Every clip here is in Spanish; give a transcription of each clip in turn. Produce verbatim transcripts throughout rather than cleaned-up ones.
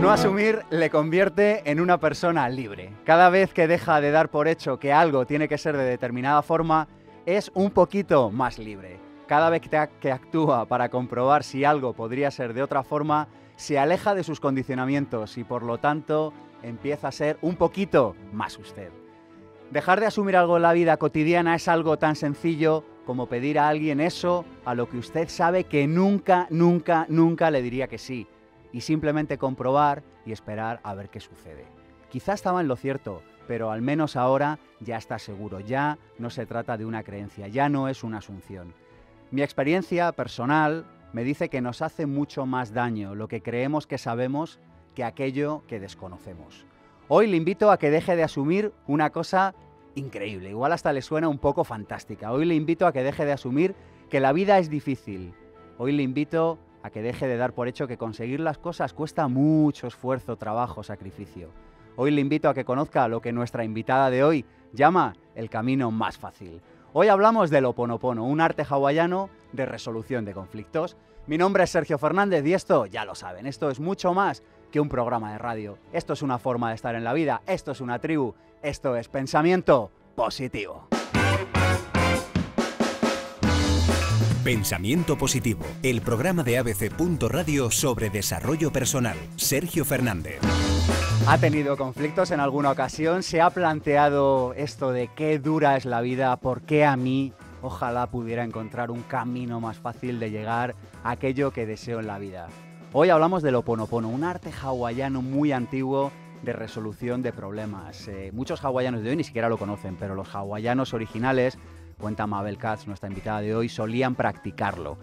No asumir le convierte en una persona libre. Cada vez que deja de dar por hecho que algo tiene que ser de determinada forma, es un poquito más libre. Cada vez que actúa para comprobar si algo podría ser de otra forma, se aleja de sus condicionamientos y, por lo tanto, empieza a ser un poquito más usted. Dejar de asumir algo en la vida cotidiana es algo tan sencillo como pedir a alguien eso a lo que usted sabe que nunca, nunca, nunca le diría que sí. Y simplemente comprobar y esperar a ver qué sucede. Quizá estaba en lo cierto, pero al menos ahora ya está seguro, ya no se trata de una creencia, ya no es una asunción. Mi experiencia personal me dice que nos hace mucho más daño lo que creemos que sabemos que aquello que desconocemos. Hoy le invito a que deje de asumir una cosa increíble, igual hasta le suena un poco fantástica. Hoy le invito a que deje de asumir que la vida es difícil. Hoy le invito a que deje de dar por hecho que conseguir las cosas cuesta mucho esfuerzo, trabajo, sacrificio. Hoy le invito a que conozca lo que nuestra invitada de hoy llama el camino más fácil. Hoy hablamos del Ho'oponopono, un arte hawaiano de resolución de conflictos. Mi nombre es Sergio Fernández y esto, ya lo saben, esto es mucho más que un programa de radio. Esto es una forma de estar en la vida, esto es una tribu, esto es Pensamiento Positivo. Pensamiento Positivo, el programa de A B C punto radio sobre desarrollo personal. Sergio Fernández. ¿Ha tenido conflictos en alguna ocasión? ¿Se ha planteado esto de qué dura es la vida? ¿Por qué a mí? Ojalá pudiera encontrar un camino más fácil de llegar a aquello que deseo en la vida. Hoy hablamos del Ho'oponopono, un arte hawaiano muy antiguo de resolución de problemas. Eh, muchos hawaianos de hoy ni siquiera lo conocen, pero los hawaianos originales, cuenta Mabel Katz, nuestra invitada de hoy, solían practicarlo.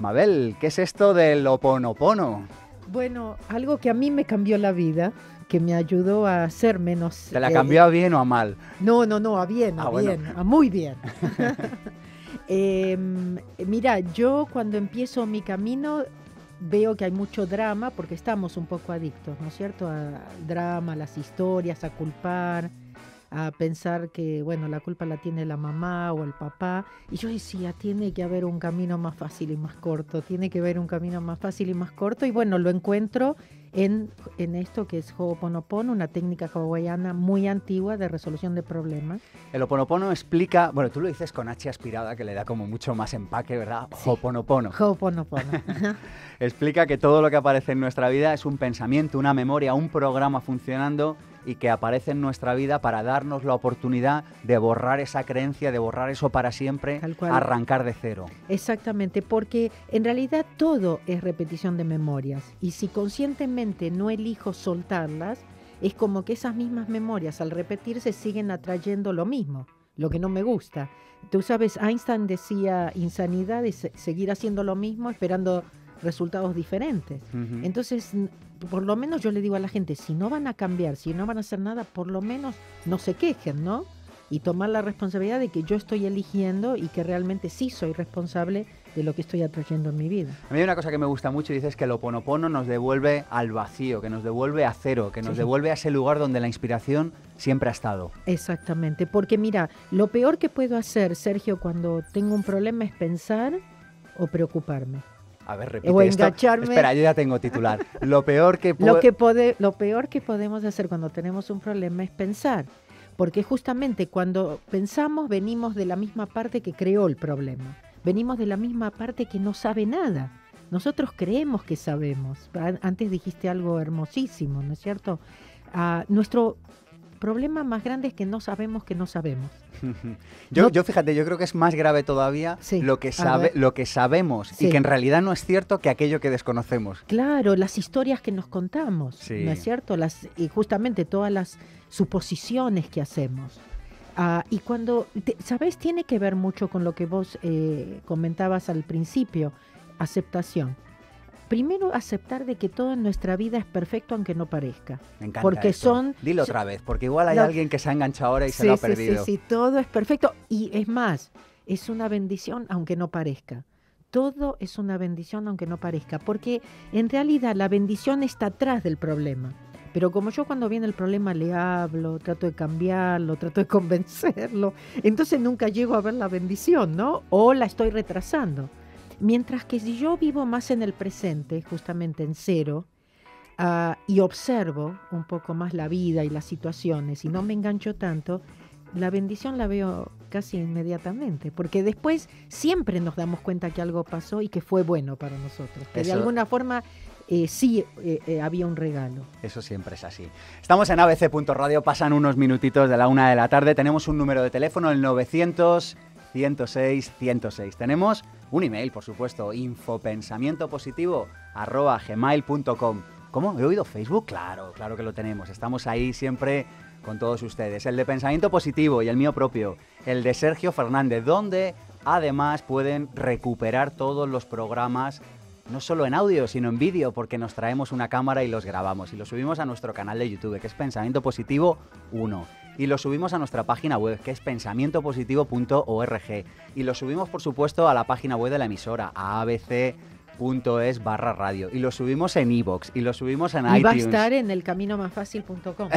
Mabel, ¿qué es esto del Ho'oponopono? Bueno, algo que a mí me cambió la vida, que me ayudó a ser menos... ¿Te la eh, cambió a bien o a mal? No, no, no, a bien, a ah, bien, bueno. a muy bien. eh, mira, yo cuando empiezo mi camino veo que hay mucho drama, porque estamos un poco adictos, ¿no es cierto? Al drama, a las historias, a culpar, a pensar que, bueno, la culpa la tiene la mamá o el papá. Y yo decía, tiene que haber un camino más fácil y más corto, tiene que haber un camino más fácil y más corto. Y bueno, lo encuentro en, en esto que es Ho'oponopono, una técnica hawaiana muy antigua de resolución de problemas. El Ho'oponopono explica, bueno, tú lo dices con H aspirada, que le da como mucho más empaque, ¿verdad? Sí. Ho'oponopono. Ho'oponopono. Explica que todo lo que aparece en nuestra vida es un pensamiento, una memoria, un programa funcionando, y que aparece en nuestra vida para darnos la oportunidad de borrar esa creencia, de borrar eso para siempre, arrancar de cero. Exactamente, porque en realidad todo es repetición de memorias, y si conscientemente no elijo soltarlas, es como que esas mismas memorias al repetirse siguen atrayendo lo mismo, lo que no me gusta. Tú sabes, Einstein decía, insanidad es seguir haciendo lo mismo esperando resultados diferentes. Uh-huh. Entonces, por lo menos yo le digo a la gente, si no van a cambiar, si no van a hacer nada, por lo menos no se quejen, ¿no? Y tomar la responsabilidad de que yo estoy eligiendo y que realmente sí soy responsable de lo que estoy atrayendo en mi vida. A mí hay una cosa que me gusta mucho y dices que el Ho'oponopono nos devuelve al vacío, que nos devuelve a cero, que nos sí. devuelve a ese lugar donde la inspiración siempre ha estado. Exactamente, porque mira, lo peor que puedo hacer, Sergio, cuando tengo un problema es pensar o preocuparme. A ver, repite o engacharme. Esto. Espera, yo ya tengo titular. Lo peor que lo que pode lo peor que podemos hacer cuando tenemos un problema es pensar, porque justamente cuando pensamos venimos de la misma parte que creó el problema. Venimos de la misma parte que no sabe nada. Nosotros creemos que sabemos. Antes dijiste algo hermosísimo, ¿no es cierto? Uh, nuestro problema más grande es que no sabemos que no sabemos. Yo, no, yo fíjate, yo creo que es más grave todavía sí, lo, que sabe, lo que sabemos sí. y que en realidad no es cierto que aquello que desconocemos. Claro, las historias que nos contamos, sí. ¿no es cierto? Las, y justamente todas las suposiciones que hacemos. Ah, y cuando, te, ¿sabes? Tiene que ver mucho con lo que vos eh, comentabas al principio, aceptación. Primero, aceptar de que todo en nuestra vida es perfecto aunque no parezca. Me encanta porque esto. Son, Dilo otra vez, porque igual hay la, alguien que se ha enganchado ahora y sí, se lo ha perdido. Sí, sí, sí, todo es perfecto. Y es más, es una bendición aunque no parezca. Todo es una bendición aunque no parezca. Porque en realidad la bendición está atrás del problema. Pero como yo cuando viene el problema le hablo, trato de cambiarlo, trato de convencerlo, entonces nunca llego a ver la bendición, ¿no? O la estoy retrasando. Mientras que si yo vivo más en el presente, justamente en cero, uh, y observo un poco más la vida y las situaciones y no me engancho tanto, la bendición la veo casi inmediatamente, porque después siempre nos damos cuenta que algo pasó y que fue bueno para nosotros, que eso, de alguna forma eh, sí eh, eh, había un regalo. Eso siempre es así. Estamos en a b c punto radio, pasan unos minutitos de la una de la tarde, tenemos un número de teléfono, el novecientos ciento seis ciento seis. Tenemos un email, por supuesto, info pensamiento positivo arroba gmail punto com. ¿Cómo? ¿He oído Facebook? Claro, claro que lo tenemos. Estamos ahí siempre con todos ustedes. El de Pensamiento Positivo y el mío propio, el de Sergio Fernández, donde además pueden recuperar todos los programas, no solo en audio, sino en vídeo, porque nos traemos una cámara y los grabamos y los subimos a nuestro canal de YouTube, que es Pensamiento Positivo uno. Y lo subimos a nuestra página web, que es pensamiento positivo punto org. Y lo subimos, por supuesto, a la página web de la emisora, a a b c punto es barra radio. Y lo subimos en iVoox, y lo subimos en y iTunes. Y va a estar en el camino más fácil punto com.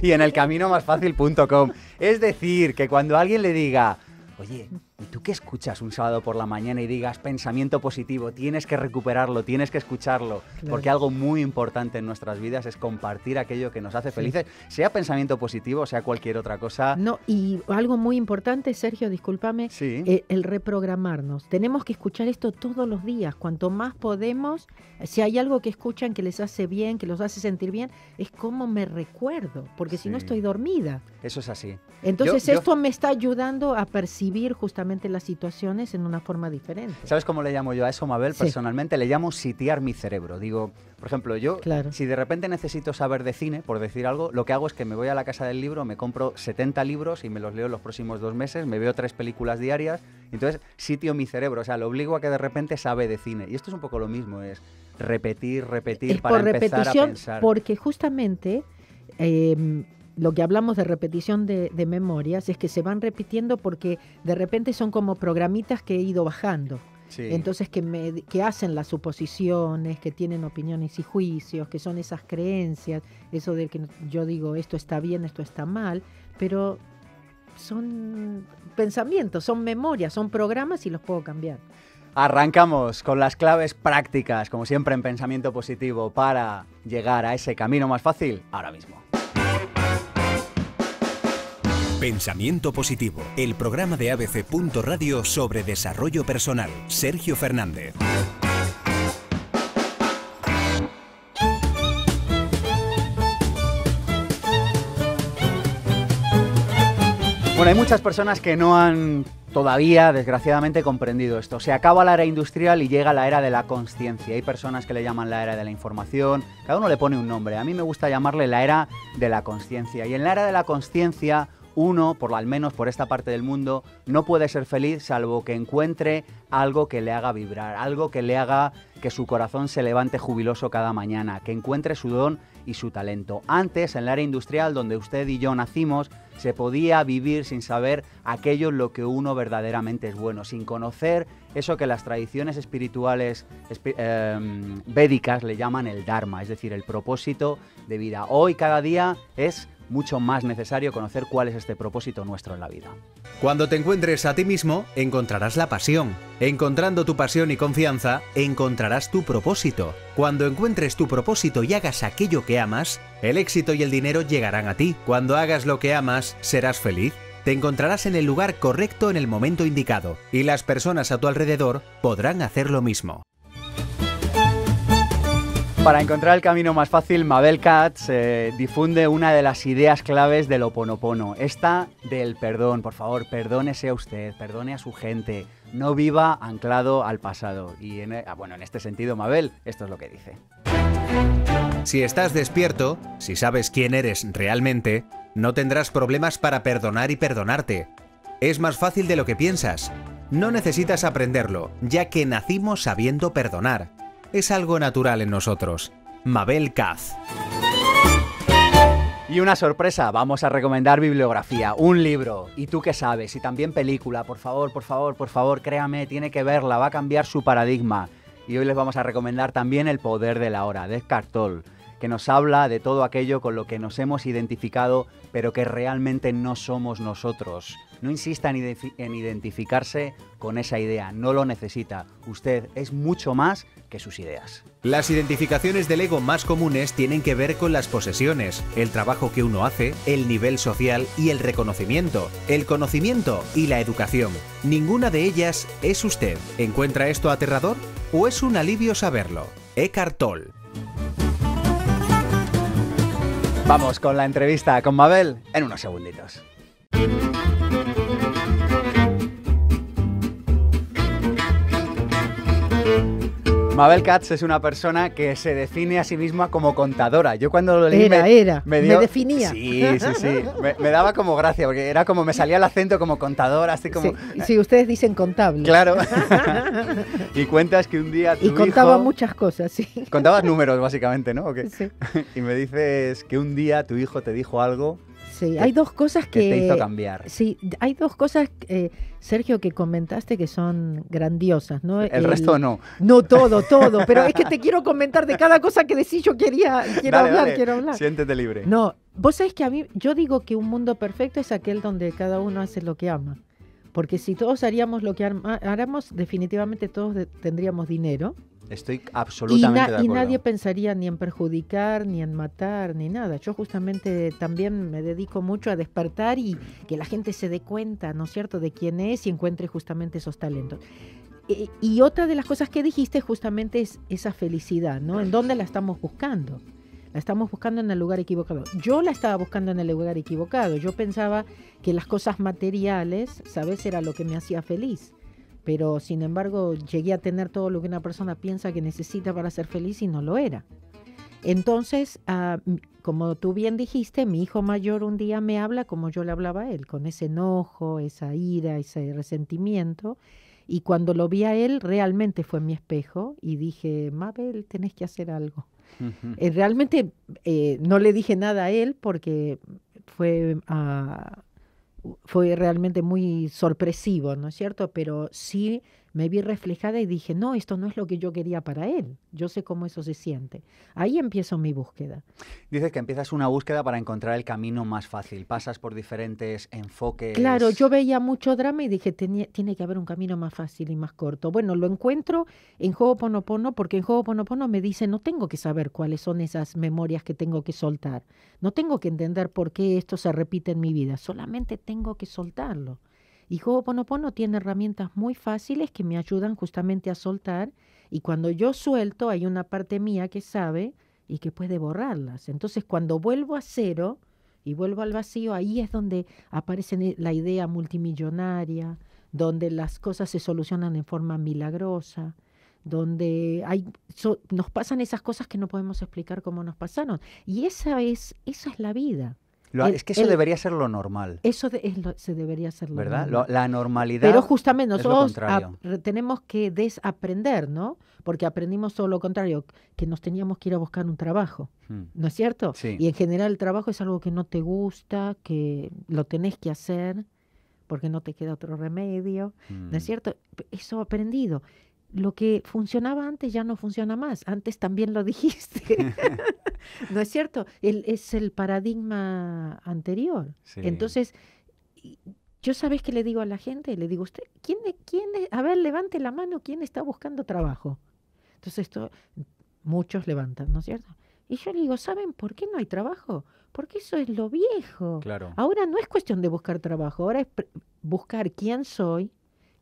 Y en el camino más fácil punto com. Es decir, que cuando alguien le diga, oye, ¿y tú qué escuchas un sábado por la mañana? Y digas, pensamiento positivo, tienes que recuperarlo, tienes que escucharlo. Claro. Porque algo muy importante en nuestras vidas es compartir aquello que nos hace felices, sí, sea pensamiento positivo, sea cualquier otra cosa. No, y algo muy importante, Sergio, discúlpame, sí, eh, el reprogramarnos. Tenemos que escuchar esto todos los días. Cuanto más podemos, si hay algo que escuchan que les hace bien, que los hace sentir bien, es cómo me recuerdo, porque sí, si no estoy dormida. Eso es así. Entonces yo, esto yo... me está ayudando a percibir justamente las situaciones en una forma diferente. ¿Sabes cómo le llamo yo a eso, Mabel? Sí. Personalmente le llamo sitiar mi cerebro. Digo, por ejemplo, yo, claro, si de repente necesito saber de cine, por decir algo, lo que hago es que me voy a la casa del libro, me compro setenta libros y me los leo los próximos dos meses, me veo tres películas diarias, entonces sitio mi cerebro, o sea, lo obligo a que de repente sabe de cine. Y esto es un poco lo mismo, es repetir, repetir es para empezar a pensar. Porque justamente... Eh, lo que hablamos de repetición de, de memorias es que se van repitiendo porque de repente son como programitas que he ido bajando. Sí. Entonces que, me, que hacen las suposiciones, que tienen opiniones y juicios, que son esas creencias, eso de que yo digo esto está bien, esto está mal, pero son pensamientos, son memorias, son programas y los puedo cambiar. Arrancamos con las claves prácticas, como siempre en Pensamiento Positivo, para llegar a ese camino más fácil ahora mismo. Pensamiento Positivo, el programa de a b c punto radio sobre desarrollo personal. Sergio Fernández. Bueno, hay muchas personas que no han todavía, desgraciadamente, comprendido esto. Se acaba la era industrial y llega la era de la consciencia. Hay personas que le llaman la era de la información, cada uno le pone un nombre. A mí me gusta llamarle la era de la consciencia. Y en la era de la consciencia, uno, por al menos por esta parte del mundo, no puede ser feliz salvo que encuentre algo que le haga vibrar, algo que le haga que su corazón se levante jubiloso cada mañana, que encuentre su don y su talento. Antes, en la era industrial, donde usted y yo nacimos, se podía vivir sin saber aquello en lo que uno verdaderamente es bueno, sin conocer eso que las tradiciones espirituales espi- eh, védicas le llaman el Dharma, es decir, el propósito de vida. Hoy, cada día, es mucho más necesario conocer cuál es este propósito nuestro en la vida. Cuando te encuentres a ti mismo, encontrarás la pasión. Encontrando tu pasión y confianza, encontrarás tu propósito. Cuando encuentres tu propósito y hagas aquello que amas, el éxito y el dinero llegarán a ti. Cuando hagas lo que amas, serás feliz. Te encontrarás en el lugar correcto en el momento indicado, y las personas a tu alrededor podrán hacer lo mismo. Para encontrar el camino más fácil, Mabel Katz eh, difunde una de las ideas claves del Ho'oponopono, esta del perdón. Por favor, perdónese a usted, perdone a su gente, no viva anclado al pasado. Y en, ah, bueno, en este sentido, Mabel, esto es lo que dice. Si estás despierto, si sabes quién eres realmente, no tendrás problemas para perdonar y perdonarte. Es más fácil de lo que piensas. No necesitas aprenderlo, ya que nacimos sabiendo perdonar. Es algo natural en nosotros. Mabel Katz. Y una sorpresa, vamos a recomendar bibliografía, un libro, y tú qué sabes, y también película, por favor, por favor, por favor, créame, tiene que verla, va a cambiar su paradigma. Y hoy les vamos a recomendar también El Poder de la Hora, de Eckhart Tolle, que nos habla de todo aquello con lo que nos hemos identificado, pero que realmente no somos nosotros. No insista en, en identificarse con esa idea, no lo necesita. Usted es mucho más que sus ideas. Las identificaciones del ego más comunes tienen que ver con las posesiones, el trabajo que uno hace, el nivel social y el reconocimiento, el conocimiento y la educación. Ninguna de ellas es usted. ¿Encuentra esto aterrador o es un alivio saberlo? Eckhart Tolle. Vamos con la entrevista con Mabel en unos segunditos. Mabel Katz es una persona que se define a sí misma como contadora. Yo cuando lo leí era, me, era. me, dio, me definía. Sí, sí, sí. Me, me daba como gracia, porque era como, me salía el acento como contadora, así como... Sí, sí, ustedes dicen contable. Claro. Y cuentas que un día tu hijo... Y contaba hijo, muchas cosas, sí. Contabas números, básicamente, ¿no? ¿O qué? Sí. Y me dices que un día tu hijo te dijo algo... Sí, que, hay dos cosas que... que te hizo cambiar. Sí, hay dos cosas, eh, Sergio, que comentaste que son grandiosas, ¿no? El, el resto no. No, todo, todo. Pero es que te quiero comentar de cada cosa que decís, yo quería, quiero dale, hablar, dale. quiero hablar. Siéntete libre. No, vos sabés que a mí, yo digo que un mundo perfecto es aquel donde cada uno hace lo que ama. Porque si todos haríamos lo que haramos, definitivamente todos de, tendríamos dinero. Estoy absolutamente y de acuerdo. Y nadie pensaría ni en perjudicar, ni en matar, ni nada. Yo justamente también me dedico mucho a despertar y que la gente se dé cuenta, ¿no es cierto?, de quién es y encuentre justamente esos talentos. E y otra de las cosas que dijiste justamente es esa felicidad, ¿no? ¿En dónde la estamos buscando? La estamos buscando en el lugar equivocado. Yo la estaba buscando en el lugar equivocado. Yo pensaba que las cosas materiales, ¿sabes?, era lo que me hacía feliz. Pero, sin embargo, llegué a tener todo lo que una persona piensa que necesita para ser feliz y no lo era. Entonces, ah, como tú bien dijiste, mi hijo mayor un día me habla como yo le hablaba a él, con ese enojo, esa ira, ese resentimiento. Y cuando lo vi a él, realmente fue mi espejo y dije, Mabel, tenés que hacer algo. Uh-huh. eh, realmente eh, no le dije nada a él porque fue... Ah, fue realmente muy sorpresivo, ¿no es cierto? Pero sí me vi reflejada y dije, no, esto no es lo que yo quería para él. Yo sé cómo eso se siente. Ahí empiezo mi búsqueda. Dices que empiezas una búsqueda para encontrar el camino más fácil. Pasas por diferentes enfoques. Claro, yo veía mucho drama y dije, tenía, tiene que haber un camino más fácil y más corto. Bueno, lo encuentro en Ho'oponopono, porque en Ho'oponopono me dice, no tengo que saber cuáles son esas memorias que tengo que soltar. No tengo que entender por qué esto se repite en mi vida. Solamente tengo que soltarlo. Y Ho'oponopono tiene herramientas muy fáciles que me ayudan justamente a soltar, y cuando yo suelto hay una parte mía que sabe y que puede borrarlas. Entonces cuando vuelvo a cero y vuelvo al vacío, ahí es donde aparece la idea multimillonaria, donde las cosas se solucionan en forma milagrosa, donde hay, so, nos pasan esas cosas que no podemos explicar cómo nos pasaron. Y esa es, esa es la vida. Lo, el, es que eso el, debería ser lo normal. Eso de, es lo, se debería ser lo ¿verdad? normal. ¿Verdad? La normalidad. Pero justamente nosotros a, tenemos que desaprender, ¿no? Porque aprendimos todo lo contrario, que nos teníamos que ir a buscar un trabajo, hmm. ¿no es cierto? Sí. Y en general el trabajo es algo que no te gusta, que lo tenés que hacer porque no te queda otro remedio, hmm. ¿no es cierto? Eso aprendido. Lo que funcionaba antes ya no funciona más. Antes también lo dijiste. ¿No es cierto? El, es el paradigma anterior. Sí. Entonces, yo ¿sabes qué le digo a la gente? Le digo, usted, ¿quién, quién es? A ver, levante la mano, ¿quién está buscando trabajo? Entonces, esto, muchos levantan, ¿no es cierto? Y yo le digo, ¿saben por qué no hay trabajo? Porque eso es lo viejo. Claro. Ahora no es cuestión de buscar trabajo, ahora es buscar quién soy,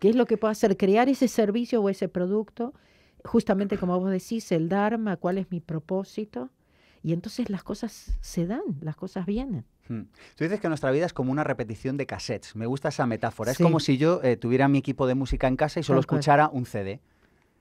¿qué es lo que puedo hacer? Crear ese servicio o ese producto, justamente como vos decís, el Dharma, cuál es mi propósito. Y entonces las cosas se dan, las cosas vienen. Hmm. Tú dices que nuestra vida es como una repetición de cassettes. Me gusta esa metáfora. Sí. Es como si yo eh, tuviera mi equipo de música en casa y solo escuchara un C D.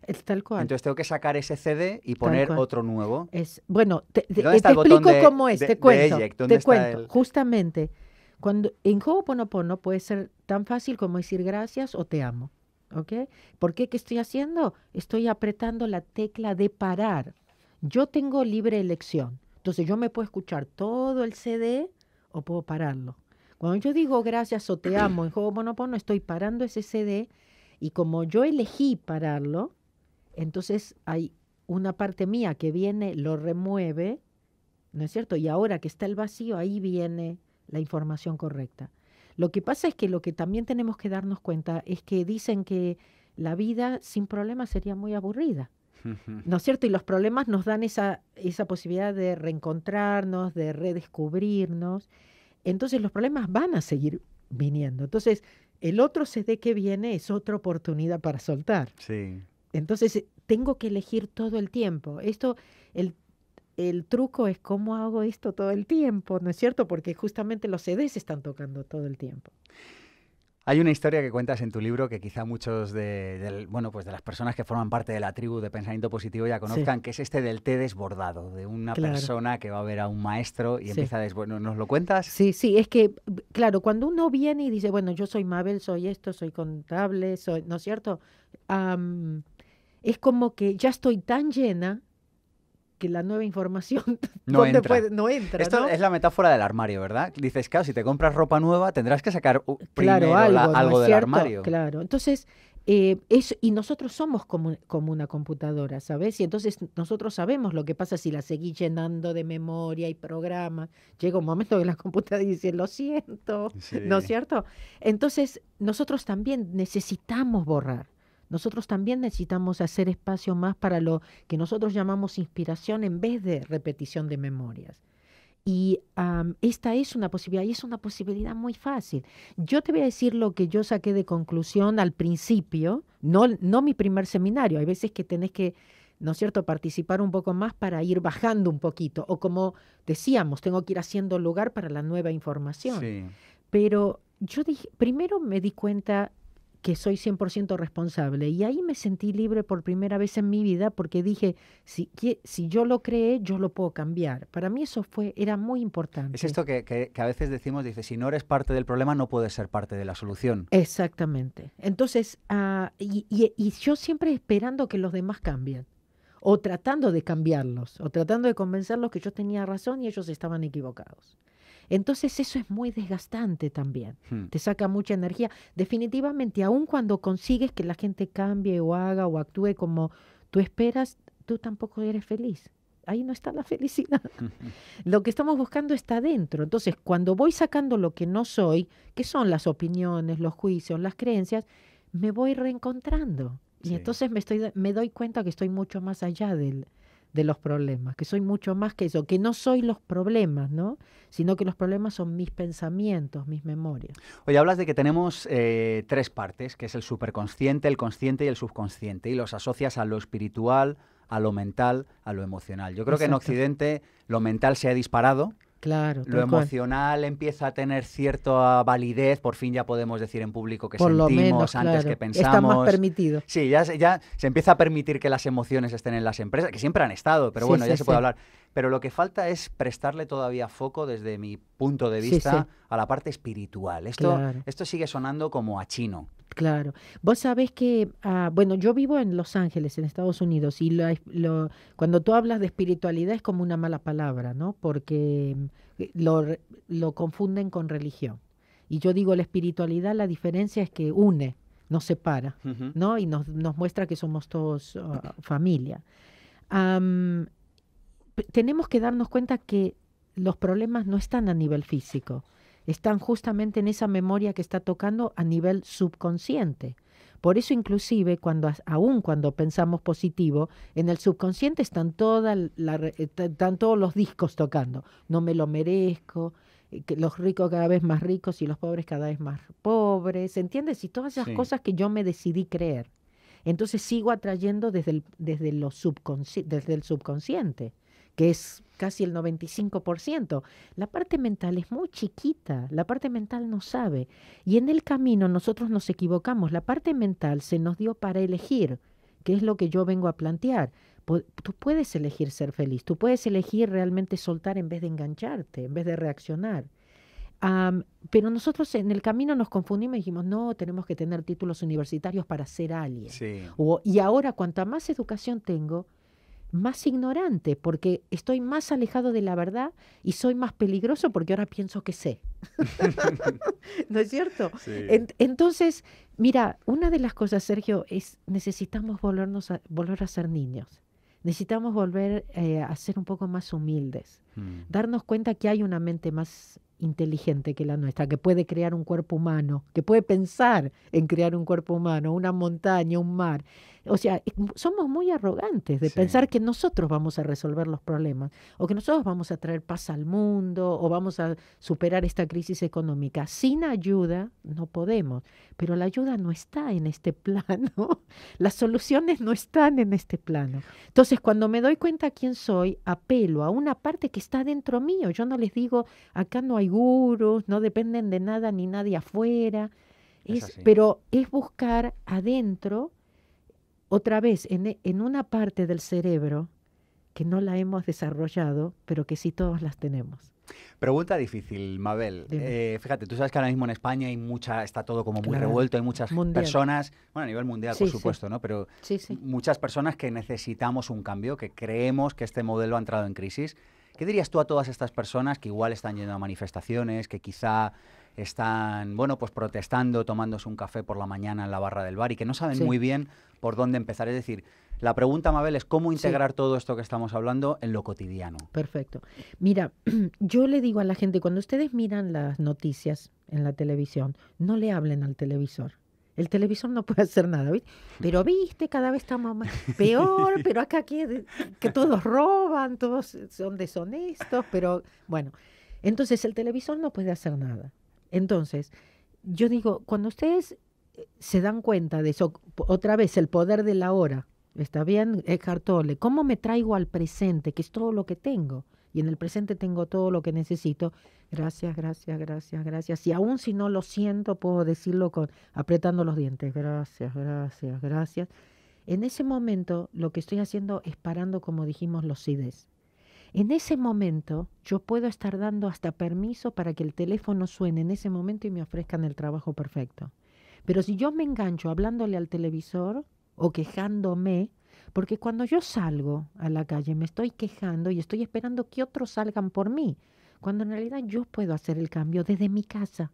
Es tal cual. Entonces tengo que sacar ese C D y poner otro nuevo. Es, bueno, te, te, te explico de, cómo es, de, te cuento. Eject, te cuento, el... justamente... Cuando, en Ho'oponopono puede ser tan fácil como decir gracias o te amo, ¿ok? ¿Por qué? ¿Qué estoy haciendo? Estoy apretando la tecla de parar. Yo tengo libre elección. Entonces yo me puedo escuchar todo el C D o puedo pararlo. Cuando yo digo gracias o te amo en Ho'oponopono, estoy parando ese C D, y como yo elegí pararlo, entonces hay una parte mía que viene, lo remueve, ¿no es cierto? Y ahora que está el vacío, ahí viene... la información correcta. Lo que pasa es que lo que también tenemos que darnos cuenta es que dicen que la vida sin problemas sería muy aburrida, ¿no es cierto? Y los problemas nos dan esa, esa posibilidad de reencontrarnos, de redescubrirnos. Entonces los problemas van a seguir viniendo. Entonces el otro se dé que viene es otra oportunidad para soltar. Sí. Entonces tengo que elegir todo el tiempo. Esto, el, el truco es cómo hago esto todo el tiempo, ¿no es cierto? Porque justamente los C Ds están tocando todo el tiempo. Hay una historia que cuentas en tu libro que quizá muchos de, de, bueno, pues de las personas que forman parte de la tribu de Pensamiento Positivo ya conozcan, sí, que es este del té desbordado, de una claro. persona que va a ver a un maestro y sí. empieza a desbordar. ¿Nos lo cuentas? Sí, sí, es que, claro, cuando uno viene y dice, bueno, yo soy Mabel, soy esto, soy contable, soy, ¿no es cierto? Um, es como que ya estoy tan llena que la nueva información no entra. Puede, no entra. Esto ¿no? es la metáfora del armario, ¿verdad? Dices, claro, si te compras ropa nueva tendrás que sacar primero claro, algo, la, algo ¿no del cierto? Armario. Claro, entonces, eh, es, y nosotros somos como, como una computadora, ¿sabes? Y entonces nosotros sabemos lo que pasa si la seguís llenando de memoria y programas. Llega un momento que la computadora dice, lo siento, sí. ¿no es cierto? Entonces, nosotros también necesitamos borrar. Nosotros también necesitamos hacer espacio más para lo que nosotros llamamos inspiración en vez de repetición de memorias. Y um, esta es una posibilidad, y es una posibilidad muy fácil. Yo te voy a decir lo que yo saqué de conclusión al principio, no, no mi primer seminario. Hay veces que tenés que, ¿no es cierto?, participar un poco más para ir bajando un poquito. O como decíamos, tengo que ir haciendo lugar para la nueva información. Sí. Pero yo dije, primero me di cuenta que soy cien por ciento responsable. Y ahí me sentí libre por primera vez en mi vida porque dije, si, que, si yo lo creé, yo lo puedo cambiar. Para mí eso fue, era muy importante. Es esto que, que, que a veces decimos, dice, si no eres parte del problema, no puedes ser parte de la solución. Exactamente. Entonces, uh, y, y, y yo siempre esperando que los demás cambien, o tratando de cambiarlos, o tratando de convencerlos que yo tenía razón y ellos estaban equivocados. Entonces eso es muy desgastante también, hmm. te saca mucha energía. Definitivamente, aun cuando consigues que la gente cambie o haga o actúe como tú esperas, tú tampoco eres feliz. Ahí no está la felicidad. Lo que estamos buscando está dentro. Entonces, cuando voy sacando lo que no soy, que son las opiniones, los juicios, las creencias, me voy reencontrando. Y sí. entonces me, estoy, me doy cuenta que estoy mucho más allá del... de los problemas, que soy mucho más que eso, que no soy los problemas, ¿no? Sino que los problemas son mis pensamientos, mis memorias. Oye, hablas de que tenemos eh, tres partes, que es el superconsciente, el consciente y el subconsciente, y los asocias a lo espiritual, a lo mental, a lo emocional. Yo creo Exacto. que en Occidente lo mental se ha disparado. Claro, lo emocional cual. empieza a tener cierta validez, por fin ya podemos decir en público que por sentimos lo menos, antes claro. que pensamos. Está más permitido. Sí, ya, ya se empieza a permitir que las emociones estén en las empresas, que siempre han estado, pero sí, bueno, sí, ya se sí. puede hablar. Pero lo que falta es prestarle todavía foco, desde mi punto de vista, sí, sí. a la parte espiritual. Esto, claro. esto sigue sonando como a chino. Claro. Vos sabés que, uh, bueno, yo vivo en Los Ángeles, en Estados Unidos, y lo, lo, cuando tú hablas de espiritualidad es como una mala palabra, ¿no? Porque lo, lo confunden con religión. Y yo digo, la espiritualidad, la diferencia es que une, nos separa, uh-huh. ¿no? Y nos, nos muestra que somos todos uh, familia. Um, tenemos que darnos cuenta que los problemas no están a nivel físico. Están justamente en esa memoria que está tocando a nivel subconsciente. Por eso inclusive, cuando, aún cuando pensamos positivo, en el subconsciente están, toda la, están todos los discos tocando. No me lo merezco, los ricos cada vez más ricos y los pobres cada vez más pobres. ¿Entiendes? Y todas esas sí. cosas que yo me decidí creer. Entonces sigo atrayendo desde el, desde lo subconsci- desde el subconsciente, que es casi el noventa y cinco por ciento. La parte mental es muy chiquita, la parte mental no sabe. Y en el camino nosotros nos equivocamos. La parte mental se nos dio para elegir, que es lo que yo vengo a plantear. Tú puedes elegir ser feliz, tú puedes elegir realmente soltar en vez de engancharte, en vez de reaccionar. Um, pero nosotros en el camino nos confundimos y dijimos, no, tenemos que tener títulos universitarios para ser alguien. Sí. O, y ahora, cuanta más educación tengo, más ignorante, porque estoy más alejado de la verdad y soy más peligroso porque ahora pienso que sé. ¿No es cierto? Sí. En, entonces, mira, una de las cosas, Sergio, es necesitamos volvernos a, volver a ser niños. Necesitamos volver eh, a ser un poco más humildes. Mm. Darnos cuenta que hay una mente más inteligente que la nuestra, que puede crear un cuerpo humano, que puede pensar en crear un cuerpo humano, una montaña, un mar. O sea, somos muy arrogantes de sí. pensar que nosotros vamos a resolver los problemas, o que nosotros vamos a traer paz al mundo, o vamos a superar esta crisis económica. Sin ayuda no podemos, pero la ayuda no está en este plano. Las soluciones no están en este plano. Entonces, cuando me doy cuenta quién soy, apelo a una parte que está dentro mío. Yo no les digo, acá no hay gurús, no dependen de nada ni nadie afuera. Es, es pero es buscar adentro, otra vez, en, en una parte del cerebro que no la hemos desarrollado, pero que sí todos las tenemos. Pregunta difícil, Mabel. Eh, fíjate, tú sabes que ahora mismo en España hay mucha, está todo como muy claro. revuelto, hay muchas mundial. personas, bueno, a nivel mundial, sí, por supuesto, sí. ¿no? Pero sí, sí. muchas personas que necesitamos un cambio, que creemos que este modelo ha entrado en crisis. ¿Qué dirías tú a todas estas personas que igual están yendo a manifestaciones, que quizá están, bueno, pues protestando, tomándose un café por la mañana en la barra del bar y que no saben sí. muy bien por dónde empezar? Es decir, la pregunta, Mabel, es cómo integrar sí. todo esto que estamos hablando en lo cotidiano. Perfecto. Mira, yo le digo a la gente, cuando ustedes miran las noticias en la televisión, no le hablen al televisor. El televisor no puede hacer nada, ¿viste? Pero viste, cada vez estamos más peor, pero acá que, que todos roban, todos son deshonestos, pero bueno. Entonces, el televisor no puede hacer nada. Entonces, yo digo, cuando ustedes se dan cuenta de eso, otra vez, el poder de la hora, ¿está bien? Eckhart Tolle, ¿cómo me traigo al presente, que es todo lo que tengo? Y en el presente tengo todo lo que necesito. Gracias, gracias, gracias, gracias. Y aún si no lo siento, puedo decirlo con apretando los dientes. Gracias, gracias, gracias. En ese momento, lo que estoy haciendo es parando, como dijimos, lucidez. En ese momento, yo puedo estar dando hasta permiso para que el teléfono suene en ese momento y me ofrezcan el trabajo perfecto. Pero si yo me engancho hablándole al televisor o quejándome, porque cuando yo salgo a la calle me estoy quejando y estoy esperando que otros salgan por mí, cuando en realidad yo puedo hacer el cambio desde mi casa,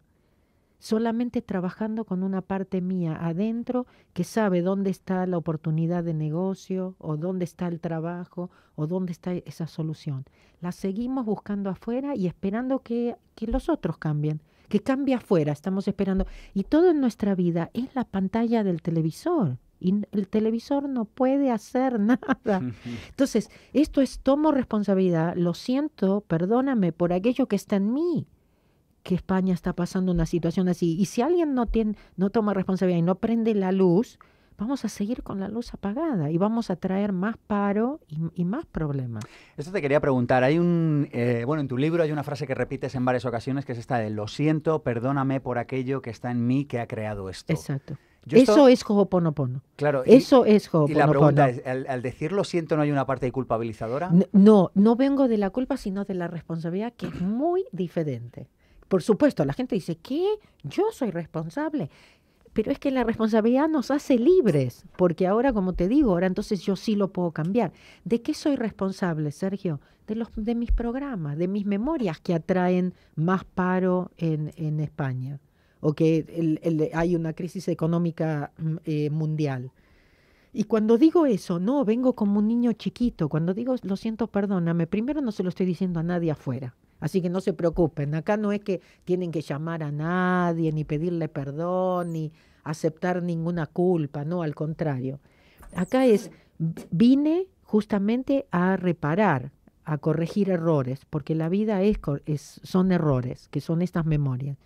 solamente trabajando con una parte mía adentro que sabe dónde está la oportunidad de negocio, o dónde está el trabajo, o dónde está esa solución. La seguimos buscando afuera y esperando que, que los otros cambien, que cambie afuera, estamos esperando. Y todo en nuestra vida es la pantalla del televisor. Y el televisor no puede hacer nada. Entonces, esto es, tomo responsabilidad, lo siento, perdóname por aquello que está en mí, que España está pasando una situación así. Y si alguien no tiene, no toma responsabilidad y no prende la luz, vamos a seguir con la luz apagada y vamos a traer más paro y, y más problemas. Esto te quería preguntar. Hay un eh, bueno, en tu libro hay una frase que repites en varias ocasiones, que es esta de lo siento, perdóname por aquello que está en mí que ha creado esto. Exacto. Yo Eso esto, es Ho'oponopono. Claro. Y, eso es Ho'oponopono. Y la pregunta es, ¿al, al decir lo siento no hay una parte de culpabilizadora? No, no, no vengo de la culpa, sino de la responsabilidad, que es muy diferente. Por supuesto, la gente dice, ¿qué? Yo soy responsable. Pero es que la responsabilidad nos hace libres, porque ahora, como te digo, ahora entonces yo sí lo puedo cambiar. ¿De qué soy responsable, Sergio? De, los, de mis programas, de mis memorias que atraen más paro en, en España, o que el, el, hay una crisis económica eh, mundial. Y cuando digo eso, no, vengo como un niño chiquito. Cuando digo, lo siento, perdóname, primero no se lo estoy diciendo a nadie afuera. Así que no se preocupen, acá no es que tienen que llamar a nadie, ni pedirle perdón, ni aceptar ninguna culpa, no, al contrario. Acá es, vine justamente a reparar, a corregir errores, porque la vida es, es, son errores, que son estas memorias,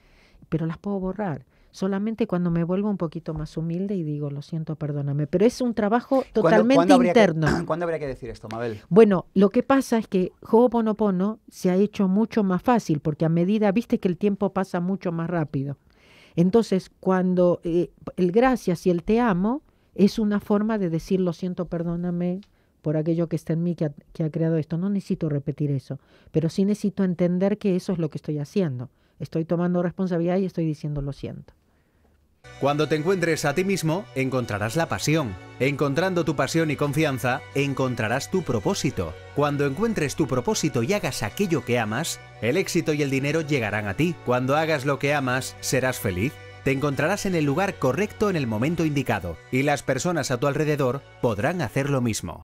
pero las puedo borrar. Solamente cuando me vuelvo un poquito más humilde y digo, lo siento, perdóname. Pero es un trabajo totalmente ¿Cuándo, cuándo interno. Que, ¿Cuándo habría que decir esto, Mabel? Bueno, lo que pasa es que Ho'oponopono se ha hecho mucho más fácil, porque a medida, viste que el tiempo pasa mucho más rápido. Entonces, cuando eh, el gracias y el te amo es una forma de decir, lo siento, perdóname por aquello que está en mí que ha, que ha creado esto. No necesito repetir eso, pero sí necesito entender que eso es lo que estoy haciendo. Estoy tomando responsabilidad y estoy diciendo, lo siento. Cuando te encuentres a ti mismo, encontrarás la pasión. Encontrando tu pasión y confianza, encontrarás tu propósito. Cuando encuentres tu propósito y hagas aquello que amas, el éxito y el dinero llegarán a ti. Cuando hagas lo que amas, serás feliz. Te encontrarás en el lugar correcto en el momento indicado, y las personas a tu alrededor podrán hacer lo mismo.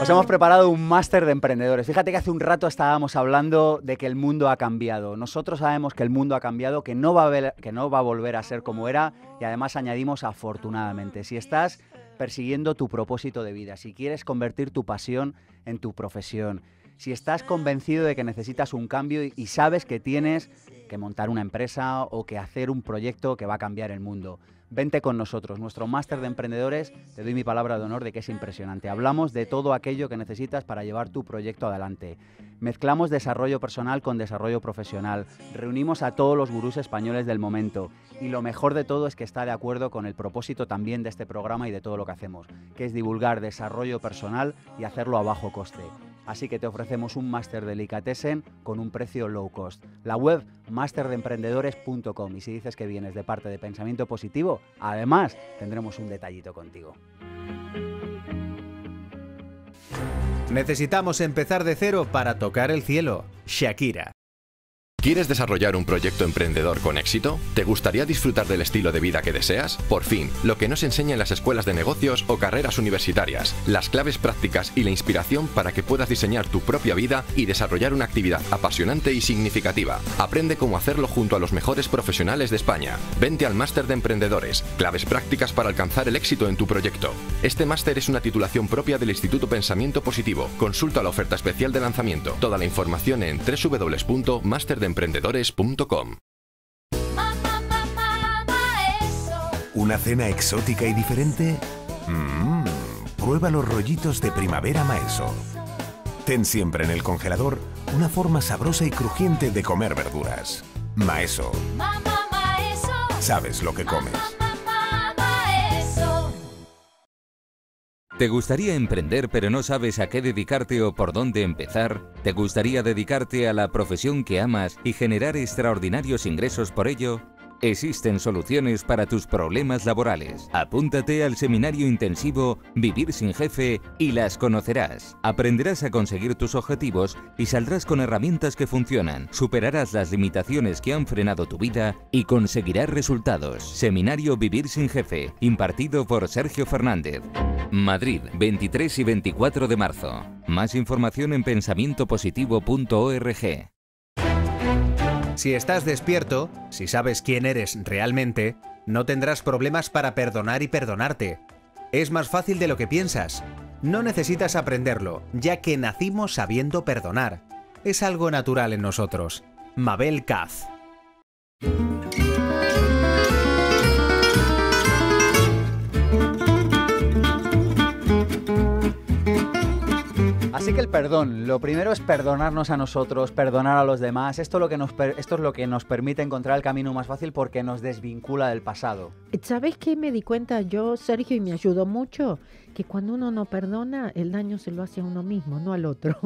Os hemos preparado un máster de emprendedores. Fíjate que hace un rato estábamos hablando de que el mundo ha cambiado. Nosotros sabemos que el mundo ha cambiado, que no va a ver, que no va a volver a ser como era, y además añadimos afortunadamente. Si estás persiguiendo tu propósito de vida, si quieres convertir tu pasión en tu profesión, si estás convencido de que necesitas un cambio y sabes que tienes que montar una empresa o que hacer un proyecto que va a cambiar el mundo, vente con nosotros. Nuestro máster de emprendedores, te doy mi palabra de honor de que es impresionante. Hablamos de todo aquello que necesitas para llevar tu proyecto adelante. Mezclamos desarrollo personal con desarrollo profesional. Reunimos a todos los gurús españoles del momento. Y lo mejor de todo es que está de acuerdo con el propósito también de este programa y de todo lo que hacemos, que es divulgar desarrollo personal y hacerlo a bajo coste. Así que te ofrecemos un máster delicatessen con un precio low cost. La web master de emprendedores punto com, y si dices que vienes de parte de Pensamiento Positivo, además tendremos un detallito contigo. Necesitamos empezar de cero para tocar el cielo. Shakira. ¿Quieres desarrollar un proyecto emprendedor con éxito? ¿Te gustaría disfrutar del estilo de vida que deseas? Por fin, lo que no se enseña en las escuelas de negocios o carreras universitarias. Las claves prácticas y la inspiración para que puedas diseñar tu propia vida y desarrollar una actividad apasionante y significativa. Aprende cómo hacerlo junto a los mejores profesionales de España. Vente al Máster de Emprendedores. Claves prácticas para alcanzar el éxito en tu proyecto. Este máster es una titulación propia del Instituto Pensamiento Positivo. Consulta la oferta especial de lanzamiento. Toda la información en w w w punto master de emprendedores punto com. ¿Una cena exótica y diferente? Mmm, prueba los rollitos de primavera Maeso. Ten siempre en el congelador una forma sabrosa y crujiente de comer verduras. Maeso. Sabes lo que comes. ¿Te gustaría emprender pero no sabes a qué dedicarte o por dónde empezar? ¿Te gustaría dedicarte a la profesión que amas y generar extraordinarios ingresos por ello? Existen soluciones para tus problemas laborales. Apúntate al seminario intensivo Vivir sin Jefe y las conocerás. Aprenderás a conseguir tus objetivos y saldrás con herramientas que funcionan. Superarás las limitaciones que han frenado tu vida y conseguirás resultados. Seminario Vivir sin Jefe, impartido por Sergio Fernández. Madrid, veintitrés y veinticuatro de marzo. Más información en pensamiento positivo punto org. Si estás despierto, si sabes quién eres realmente, no tendrás problemas para perdonar y perdonarte. Es más fácil de lo que piensas. No necesitas aprenderlo, ya que nacimos sabiendo perdonar. Es algo natural en nosotros. Mabel Katz. Así que el perdón, lo primero es perdonarnos a nosotros, perdonar a los demás. Esto es lo que nos, esto es lo que nos permite encontrar el camino más fácil porque nos desvincula del pasado. ¿Sabes qué me di cuenta yo, Sergio, y me ayudó mucho? Que cuando uno no perdona, el daño se lo hace a uno mismo, no al otro.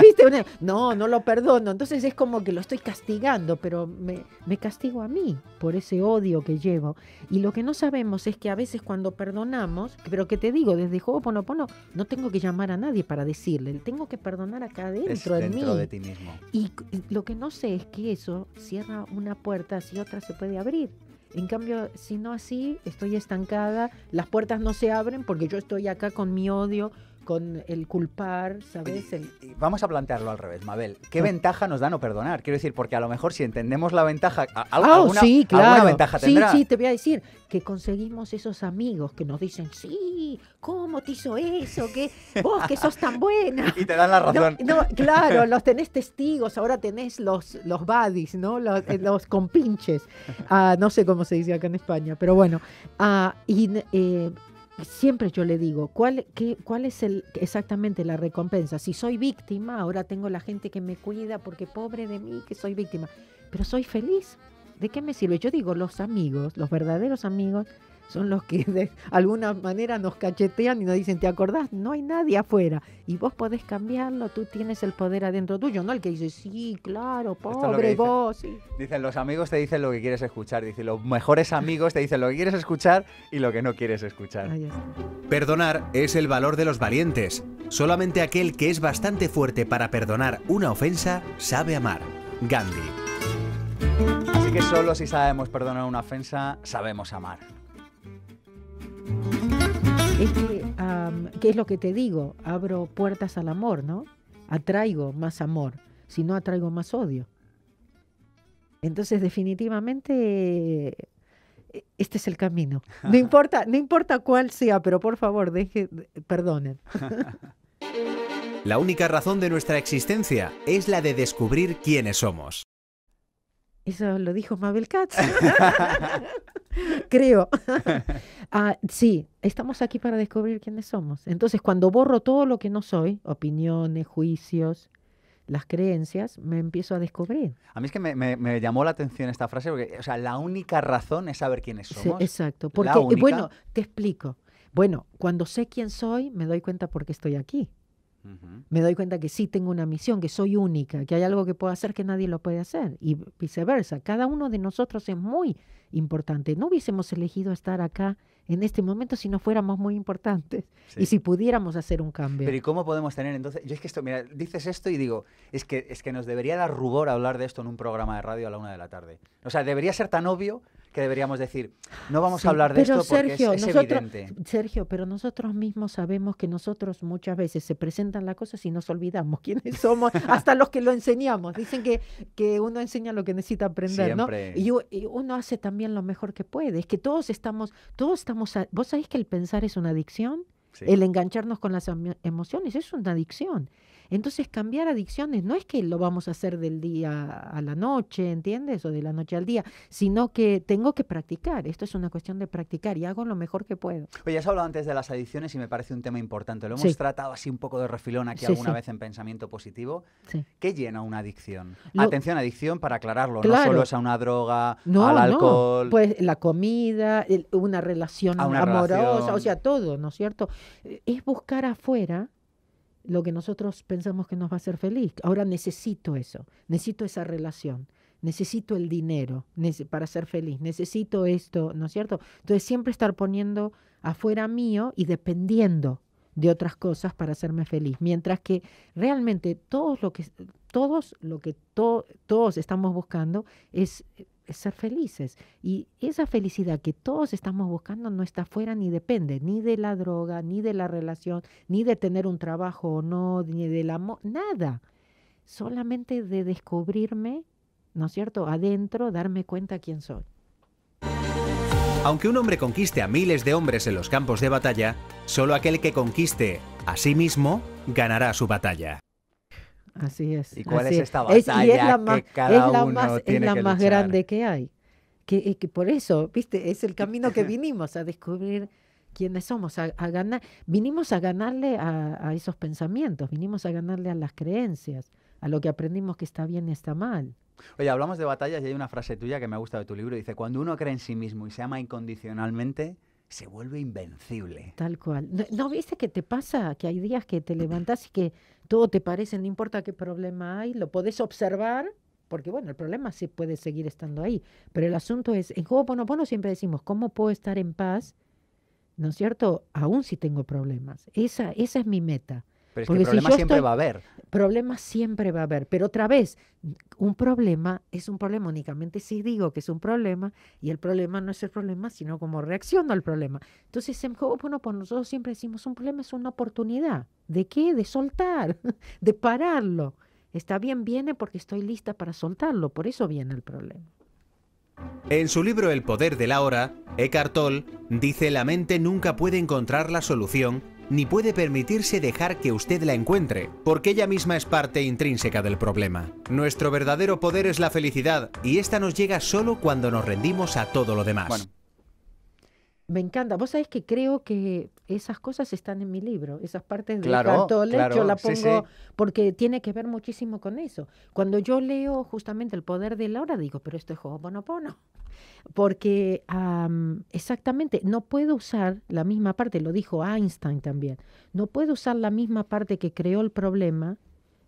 ¿Viste? No, no lo perdono. Entonces es como que lo estoy castigando, pero me, me castigo a mí por ese odio que llevo. Y lo que no sabemos es que a veces cuando perdonamos, pero que te digo, desde Ho'oponopono, no tengo que llamar a nadie para decir decirle, tengo que perdonar acá dentro, es dentro de mí. De ti mismo. Y lo que no sé es que eso cierra una puerta, así otra se puede abrir. En cambio, si no así, estoy estancada, las puertas no se abren porque yo estoy acá con mi odio, con el culpar, ¿sabes? El... Vamos a plantearlo al revés, Mabel. ¿Qué no. ventaja nos da no perdonar? Quiero decir, porque a lo mejor si entendemos la ventaja, ¿alguna, oh, sí, claro. alguna ventaja tendrá? Sí, sí, te voy a decir que conseguimos esos amigos que nos dicen, sí, ¿cómo te hizo eso? ¿Qué? Vos que sos tan buena. Y te dan la razón. No, no, claro, los tenés testigos, ahora tenés los, los buddies, ¿no? Los, los compinches. Uh, no sé cómo se dice acá en España, pero bueno. Uh, y... Eh, Siempre yo le digo, ¿cuál, qué, cuál es el, exactamente la recompensa? Si soy víctima, ahora tengo la gente que me cuida porque pobre de mí que soy víctima, pero soy feliz. ¿De qué me sirve? Yo digo, los amigos, los verdaderos amigos, son los que de alguna manera nos cachetean y nos dicen, ¿te acordás? No hay nadie afuera. Y vos podés cambiarlo, tú tienes el poder adentro tuyo, no el que dice, sí, claro, pobre es vos. Sí. Dicen, los amigos te dicen lo que quieres escuchar. Dicen, los mejores amigos te dicen lo que quieres escuchar y lo que no quieres escuchar. Perdonar es el valor de los valientes. Solamente aquel que es bastante fuerte para perdonar una ofensa sabe amar. Gandhi. Así que solo si sabemos perdonar una ofensa, sabemos amar. Es que, um, ¿qué es lo que te digo? Abro puertas al amor, ¿no? Atraigo más amor, si no atraigo más odio. Entonces, definitivamente, este es el camino. No importa, no importa cuál sea, pero por favor, deje, perdonen. La única razón de nuestra existencia es la de descubrir quiénes somos. Eso lo dijo Mabel Katz. Creo. Ah, sí, estamos aquí para descubrir quiénes somos. Entonces, cuando borro todo lo que no soy, opiniones, juicios, las creencias, me empiezo a descubrir. A mí es que me, me, me llamó la atención esta frase, porque, o sea, la única razón es saber quiénes somos. Sí, exacto. Porque, la única... Bueno, te explico. Bueno, cuando sé quién soy, me doy cuenta por qué estoy aquí. Uh-huh. Me doy cuenta que sí tengo una misión, que soy única, que hay algo que puedo hacer que nadie lo puede hacer, y viceversa. Cada uno de nosotros es muy importante. No hubiésemos elegido estar acá en este momento si no fuéramos muy importantes, sí, y si pudiéramos hacer un cambio. Pero ¿y cómo podemos tener entonces? Yo es que esto, mira, dices esto y digo, es que, es que nos debería dar rubor hablar de esto en un programa de radio a la una de la tarde. O sea, debería ser tan obvio que deberíamos decir, no vamos sí, a hablar de esto porque Sergio, es, es nosotros, evidente. Sergio, pero nosotros mismos sabemos que nosotros muchas veces se presentan las cosas y nos olvidamos quiénes somos, hasta los que lo enseñamos. Dicen que, que uno enseña lo que necesita aprender, siempre, ¿no? Y, y uno hace también lo mejor que puede. Es que todos estamos, todos estamos... A, ¿vos sabés que el pensar es una adicción? Sí. El engancharnos con las emociones es una adicción. Entonces, cambiar adicciones no es que lo vamos a hacer del día a la noche, ¿entiendes? O de la noche al día, sino que tengo que practicar. Esto es una cuestión de practicar y hago lo mejor que puedo. Oye, has hablado antes de las adicciones y me parece un tema importante. Lo hemos sí. tratado así un poco de refilón aquí sí, alguna sí. vez en Pensamiento Positivo. Sí. ¿Qué llena una adicción? Lo... Atención, adicción, para aclararlo. Claro. No solo es a una droga, no, al alcohol... No. Pues la comida, el, una relación a una amorosa, relación... o sea, todo, ¿no es cierto? Es buscar afuera lo que nosotros pensamos que nos va a hacer feliz. Ahora necesito eso, necesito esa relación, necesito el dinero para ser feliz, necesito esto, ¿no es cierto? Entonces siempre estar poniendo afuera mío y dependiendo de otras cosas para hacerme feliz, mientras que realmente todos lo que, todos lo que to, todos estamos buscando es... ser felices. Y esa felicidad que todos estamos buscando no está fuera ni depende, ni de la droga, ni de la relación, ni de tener un trabajo o no, ni del amor, nada. Solamente de descubrirme, ¿no es cierto?, adentro, darme cuenta quién soy. Aunque un hombre conquiste a miles de hombres en los campos de batalla, solo aquel que conquiste a sí mismo ganará su batalla. Así es. ¿Y cuál es esta batalla? Es, y es la más, que cada es la uno más, tiene es la que más grande que hay. Que, que por eso, viste, es el camino que vinimos a descubrir quiénes somos, a, a ganar. Vinimos a ganarle a, a esos pensamientos, vinimos a ganarle a las creencias, a lo que aprendimos que está bien y está mal. Oye, hablamos de batallas y hay una frase tuya que me ha gustado de tu libro. Dice, cuando uno cree en sí mismo y se ama incondicionalmente, se vuelve invencible. Tal cual. ¿No, no viste que te pasa? Que hay días que te levantás y que todo te parece, no importa qué problema hay, lo podés observar, porque bueno, el problema sí puede seguir estando ahí. Pero el asunto es, en Ho'oponopono siempre decimos, ¿cómo puedo estar en paz? ¿No es cierto? Aún si tengo problemas. Esa, esa es mi meta. Pero es porque que problemas si siempre estoy, va a haber. Problemas siempre va a haber. Pero otra vez, un problema es un problema únicamente si digo que es un problema, y el problema no es el problema, sino como reacciono al problema. Entonces, en Ho'oponopono nosotros siempre decimos, un problema es una oportunidad. ¿De qué? De soltar, de pararlo. Está bien, viene porque estoy lista para soltarlo. Por eso viene el problema. En su libro El poder de la hora, Eckhart Tolle dice, la mente nunca puede encontrar la solución ni puede permitirse dejar que usted la encuentre, porque ella misma es parte intrínseca del problema. Nuestro verdadero poder es la felicidad, y esta nos llega solo cuando nos rendimos a todo lo demás. Bueno. Me encanta. Vos sabés que creo que esas cosas están en mi libro, esas partes de claro, Eckhart Tolle, claro, yo la pongo sí, sí. porque tiene que ver muchísimo con eso. Cuando yo leo justamente El poder de la hora, digo, pero esto es Ho'oponopono. Porque um, exactamente, no puedo usar la misma parte, lo dijo Einstein también, no puedo usar la misma parte que creó el problema,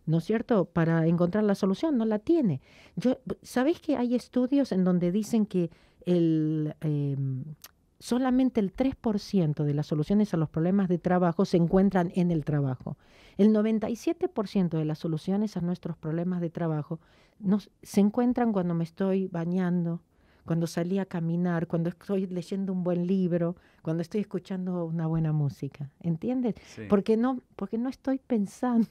¿no es cierto?, para encontrar la solución, no la tiene. Yo, ¿sabés que hay estudios en donde dicen que el... Eh, solamente el tres por ciento de las soluciones a los problemas de trabajo se encuentran en el trabajo? El noventa y siete por ciento de las soluciones a nuestros problemas de trabajo nos, se encuentran cuando me estoy bañando, cuando salí a caminar, cuando estoy leyendo un buen libro, cuando estoy escuchando una buena música, ¿entiendes? Sí. Porque no, porque no estoy pensando.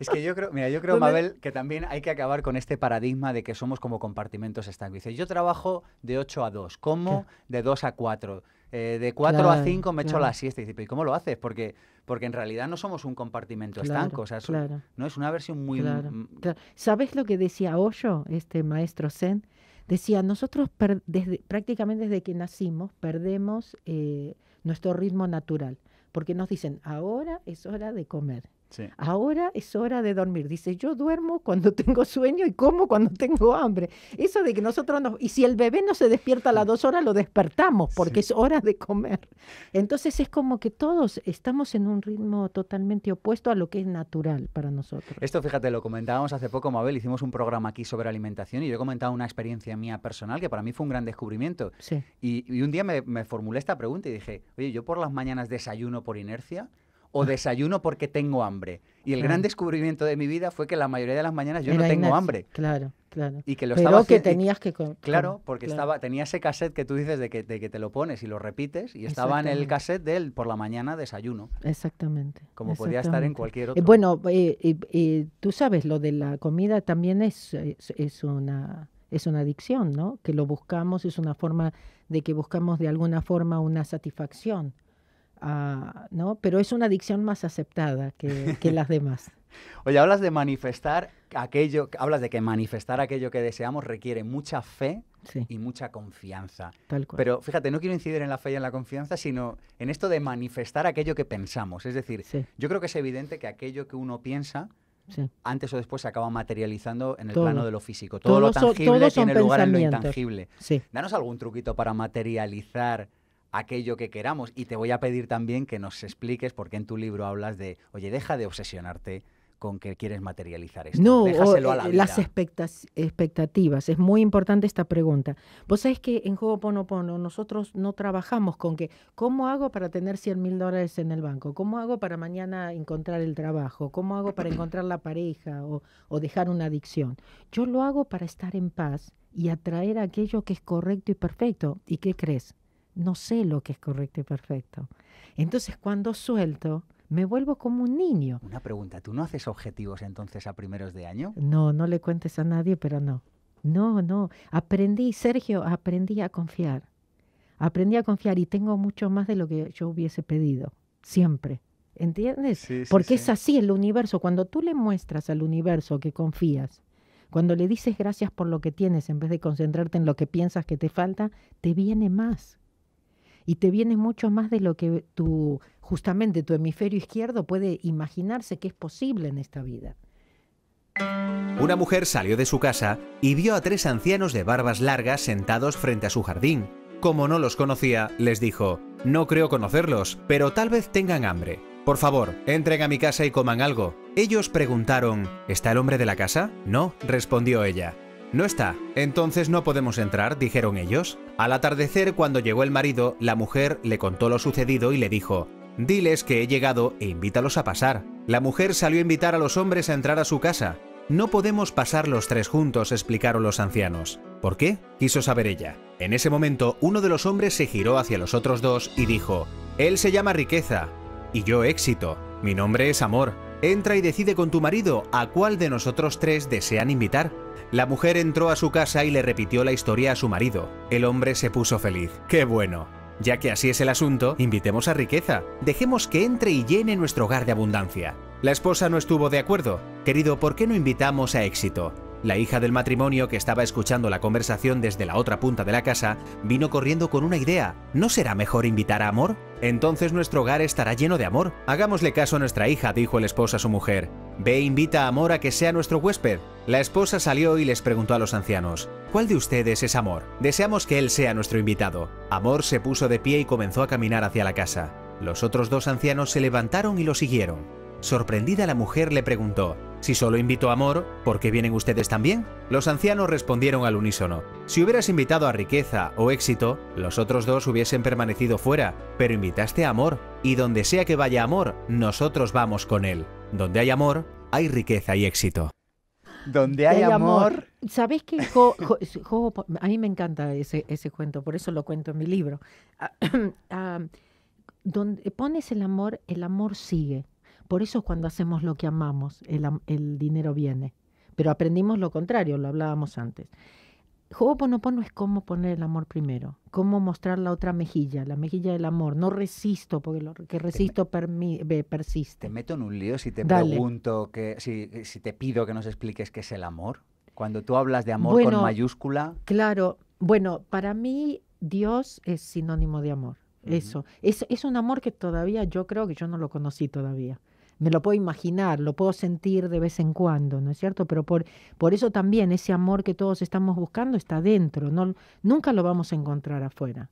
Es que yo creo, mira, yo creo, Mabel, que también hay que acabar con este paradigma de que somos como compartimentos estancos. Dice, yo trabajo de ocho a dos, como de dos a cuatro. Eh, de cuatro claro, a cinco me claro. echo la siesta. ¿Y cómo lo haces? Porque, porque en realidad no somos un compartimento claro, estanco. O sea, eso, claro. no es una versión muy... Claro, claro. ¿Sabes lo que decía Osho, este maestro zen? Decía, nosotros per desde, prácticamente desde que nacimos perdemos eh, nuestro ritmo natural. Porque nos dicen, ahora es hora de comer. Sí. Ahora es hora de dormir. Dice, yo duermo cuando tengo sueño y como cuando tengo hambre. Eso de que nosotros nos... Y si el bebé no se despierta a las dos horas, lo despertamos porque sí. es hora de comer. Entonces es como que todos estamos en un ritmo totalmente opuesto a lo que es natural para nosotros. Esto, fíjate, lo comentábamos hace poco, Mabel, hicimos un programa aquí sobre alimentación y yo he comentado una experiencia mía personal que para mí fue un gran descubrimiento. Sí. Y, y un día me, me formulé esta pregunta y dije, oye, yo por las mañanas desayuno por inercia... o desayuno porque tengo hambre. Y el claro. gran descubrimiento de mi vida fue que la mayoría de las mañanas yo Era no tengo Ignacio. hambre. Claro, claro. Y que lo Pero estaba que tenías que... Con, claro, porque claro. estaba tenía ese cassette que tú dices de que, de que te lo pones y lo repites, y estaba en el cassette del por la mañana desayuno. Exactamente. Como Exactamente. podía estar en cualquier otro. Eh, bueno, eh, eh, eh, tú sabes, lo de la comida también es, es, es una... Es una adicción, ¿no? Que lo buscamos, es una forma de que buscamos de alguna forma una satisfacción. Ah, ¿no? Pero es una adicción más aceptada que, que las demás. Oye, hablas de manifestar aquello, hablas de que manifestar aquello que deseamos requiere mucha fe sí. y mucha confianza. Tal cual. Pero fíjate, no quiero incidir en la fe y en la confianza, sino en esto de manifestar aquello que pensamos. Es decir, sí. yo creo que es evidente que aquello que uno piensa sí. antes o después se acaba materializando en el todo. plano de lo físico. Todo, todo lo tangible tiene lugar en lo intangible. Sí. Danos algún truquito para materializar aquello que queramos, y te voy a pedir también que nos expliques por qué en tu libro hablas de, oye, deja de obsesionarte con que quieres materializar esto, no, déjaselo o, a la vida. Las expectativas, es muy importante esta pregunta. Vos sabés que en Ho'oponopono nosotros no trabajamos con que, ¿cómo hago para tener cien mil dólares en el banco? ¿Cómo hago para mañana encontrar el trabajo? ¿Cómo hago para encontrar la pareja o, o dejar una adicción? Yo lo hago para estar en paz y atraer aquello que es correcto y perfecto. ¿Y qué crees? No sé lo que es correcto y perfecto. Entonces, cuando suelto, me vuelvo como un niño. Una pregunta, ¿tú no haces objetivos entonces a primeros de año? No, no le cuentes a nadie, pero no. No, no. Aprendí, Sergio, aprendí a confiar. Aprendí a confiar y tengo mucho más de lo que yo hubiese pedido. Siempre. ¿Entiendes? Sí, sí, Porque sí. es así el universo. Cuando tú le muestras al universo que confías, cuando le dices gracias por lo que tienes, en vez de concentrarte en lo que piensas que te falta, te viene más. Y te viene mucho más de lo que tu, justamente tu hemisferio izquierdo puede imaginarse que es posible en esta vida. Una mujer salió de su casa y vio a tres ancianos de barbas largas sentados frente a su jardín. Como no los conocía, les dijo, no creo conocerlos, pero tal vez tengan hambre. Por favor, entren a mi casa y coman algo. Ellos preguntaron, ¿está el hombre de la casa? No, respondió ella. No está, entonces no podemos entrar, dijeron ellos. Al atardecer, cuando llegó el marido, la mujer le contó lo sucedido y le dijo, diles que he llegado e invítalos a pasar. La mujer salió a invitar a los hombres a entrar a su casa. No podemos pasar los tres juntos, explicaron los ancianos. ¿Por qué? Quiso saber ella. En ese momento, uno de los hombres se giró hacia los otros dos y dijo, él se llama riqueza y yo éxito, mi nombre es amor. Entra y decide con tu marido a cuál de nosotros tres desean invitar. La mujer entró a su casa y le repitió la historia a su marido. El hombre se puso feliz. ¡Qué bueno! Ya que así es el asunto, invitemos a riqueza. Dejemos que entre y llene nuestro hogar de abundancia. La esposa no estuvo de acuerdo. Querido, ¿por qué no invitamos a éxito? La hija del matrimonio, que estaba escuchando la conversación desde la otra punta de la casa, vino corriendo con una idea. ¿No será mejor invitar a amor? Entonces nuestro hogar estará lleno de amor. Hagámosle caso a nuestra hija, dijo el esposo a su mujer. Ve e invita a amor a que sea nuestro huésped. La esposa salió y les preguntó a los ancianos, ¿cuál de ustedes es amor? Deseamos que él sea nuestro invitado. Amor se puso de pie y comenzó a caminar hacia la casa. Los otros dos ancianos se levantaron y lo siguieron. Sorprendida, la mujer le preguntó, si solo invito a amor, ¿por qué vienen ustedes también? Los ancianos respondieron al unísono, si hubieras invitado a riqueza o éxito, los otros dos hubiesen permanecido fuera, pero invitaste a amor, y donde sea que vaya amor, nosotros vamos con él. Donde hay amor, hay riqueza y éxito. Donde hay, hay amor. amor. ¿Sabés qué? Jo, jo, jo, a mí me encanta ese, ese cuento, por eso lo cuento en mi libro. Ah, donde pones el amor, el amor sigue. Por eso cuando hacemos lo que amamos, el, el dinero viene. Pero aprendimos lo contrario, lo hablábamos antes. Ho'oponopono es cómo poner el amor primero, cómo mostrar la otra mejilla, la mejilla del amor. No resisto, porque lo que resisto permi persiste. ¿Te meto en un lío si te Dale. pregunto, que, si, si te pido que nos expliques qué es el amor? Cuando tú hablas de amor bueno, con mayúscula... Claro, bueno, para mí Dios es sinónimo de amor, uh-huh. eso. Es, es un amor que todavía yo creo que yo no lo conocí todavía. Me lo puedo imaginar, lo puedo sentir de vez en cuando, ¿no es cierto? Pero por, por eso también ese amor que todos estamos buscando está dentro, no, nunca lo vamos a encontrar afuera.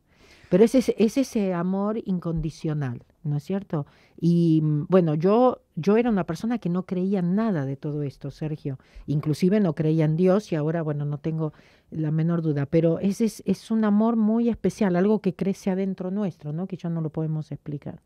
Pero es ese, es ese amor incondicional, ¿no es cierto? Y bueno, yo, yo era una persona que no creía en nada de todo esto, Sergio. Inclusive no creía en Dios y ahora, bueno, no tengo la menor duda. Pero es, es, es un amor muy especial, algo que crece adentro nuestro, ¿no? Que ya no lo podemos explicar.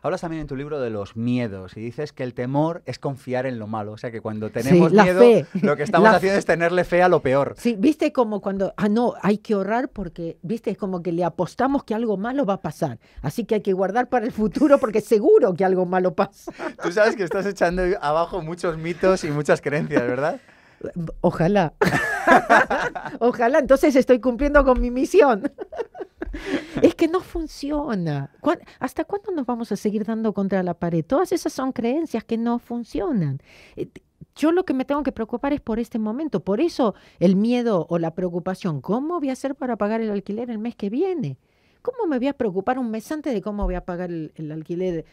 Hablas también en tu libro de los miedos y dices que el temor es confiar en lo malo. O sea, que cuando tenemos sí, la miedo, fe. lo que estamos la haciendo fe. es tenerle fe a lo peor. Sí, viste como cuando, ah, no, hay que ahorrar porque, viste, es como que le apostamos que algo malo va a pasar. Así que hay que guardar para el futuro porque seguro que algo malo pasa. Tú sabes que estás echando abajo muchos mitos y muchas creencias, ¿verdad? Ojalá. Ojalá, entonces estoy cumpliendo con mi misión. Es que no funciona. ¿Hasta cuándo nos vamos a seguir dando contra la pared? Todas esas son creencias que no funcionan. Yo lo que me tengo que preocupar es por este momento. Por eso el miedo o la preocupación. ¿Cómo voy a hacer para pagar el alquiler el mes que viene? ¿Cómo me voy a preocupar un mes antes de cómo voy a pagar el, el alquiler?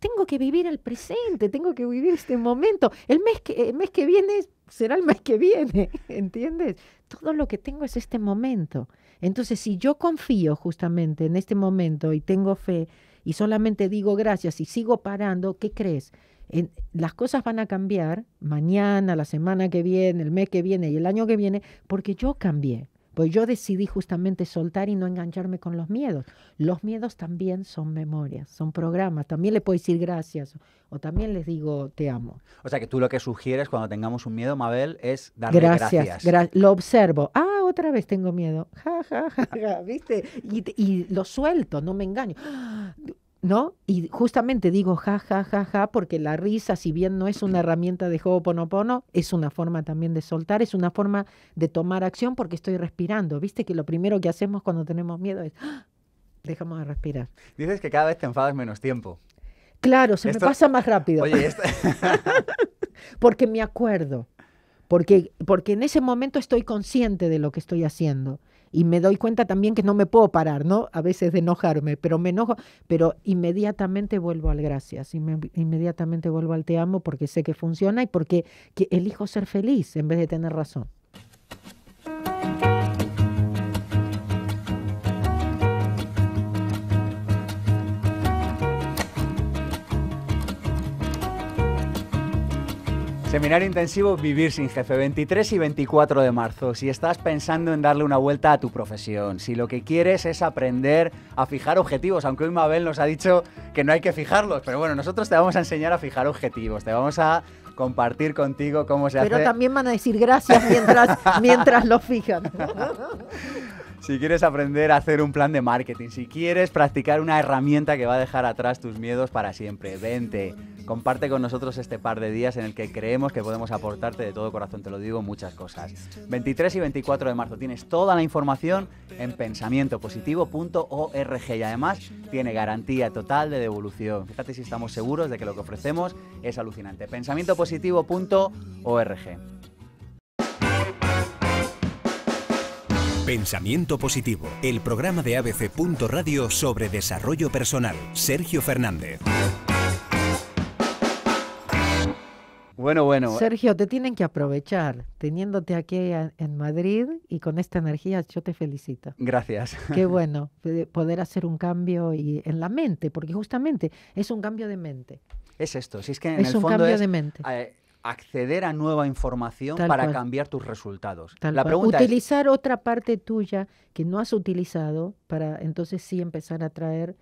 Tengo que vivir el presente, tengo que vivir este momento. El mes que, el mes que viene será el mes que viene, ¿entiendes? Todo lo que tengo es este momento. Entonces, si yo confío justamente en este momento y tengo fe y solamente digo gracias y sigo parando, ¿qué crees? En, las cosas van a cambiar mañana, la semana que viene, el mes que viene y el año que viene, porque yo cambié. Pues yo decidí justamente soltar y no engancharme con los miedos. Los miedos también son memorias, son programas. También le puedo decir gracias o también les digo te amo. O sea que tú lo que sugieres cuando tengamos un miedo, Mabel, es darle gracias. gracias. Gra lo observo. Ah, otra vez tengo miedo. Ja, ja, ja, ja, ¿viste? Y, y lo suelto, no me engaño. ¿No? Y justamente digo ja, ja, ja, ja, porque la risa, si bien no es una herramienta de Ho'oponopono, es una forma también de soltar, es una forma de tomar acción porque estoy respirando. ¿Viste que lo primero que hacemos cuando tenemos miedo es ¡ah! Dejamos de respirar? Dices que cada vez te enfadas menos tiempo. Claro, se esto... me pasa más rápido. Oye, esto... porque me acuerdo, porque, porque en ese momento estoy consciente de lo que estoy haciendo. Y me doy cuenta también que no me puedo parar, ¿no? A veces de enojarme, pero me enojo, pero inmediatamente vuelvo al gracias, inmediatamente vuelvo al te amo porque sé que funciona y porque que elijo ser feliz en vez de tener razón. Seminario intensivo Vivir sin Jefe, veintitrés y veinticuatro de marzo. Si estás pensando en darle una vuelta a tu profesión, si lo que quieres es aprender a fijar objetivos, aunque hoy Mabel nos ha dicho que no hay que fijarlos, pero bueno, nosotros te vamos a enseñar a fijar objetivos, te vamos a compartir contigo cómo se hace. Pero también van a decir gracias mientras, mientras lo fijan. Si quieres aprender a hacer un plan de marketing, si quieres practicar una herramienta que va a dejar atrás tus miedos para siempre, vente, comparte con nosotros este par de días en el que creemos que podemos aportarte de todo corazón, te lo digo, muchas cosas. veintitrés y veinticuatro de marzo tienes toda la información en pensamiento positivo punto org y además tiene garantía total de devolución. Fíjate si estamos seguros de que lo que ofrecemos es alucinante. pensamiento positivo punto org. Pensamiento Positivo, el programa de A B C punto radio sobre desarrollo personal. Sergio Fernández. Bueno, bueno. Sergio, te tienen que aprovechar. Teniéndote aquí en Madrid y con esta energía, yo te felicito. Gracias. Qué bueno poder hacer un cambio y, en la mente, porque justamente es un cambio de mente. Es esto, si es que en es el fondo es... un cambio de mente. Eh, acceder a nueva información Tal para cual. cambiar tus resultados. Tal La pregunta utilizar es, otra parte tuya que no has utilizado para entonces sí empezar a traer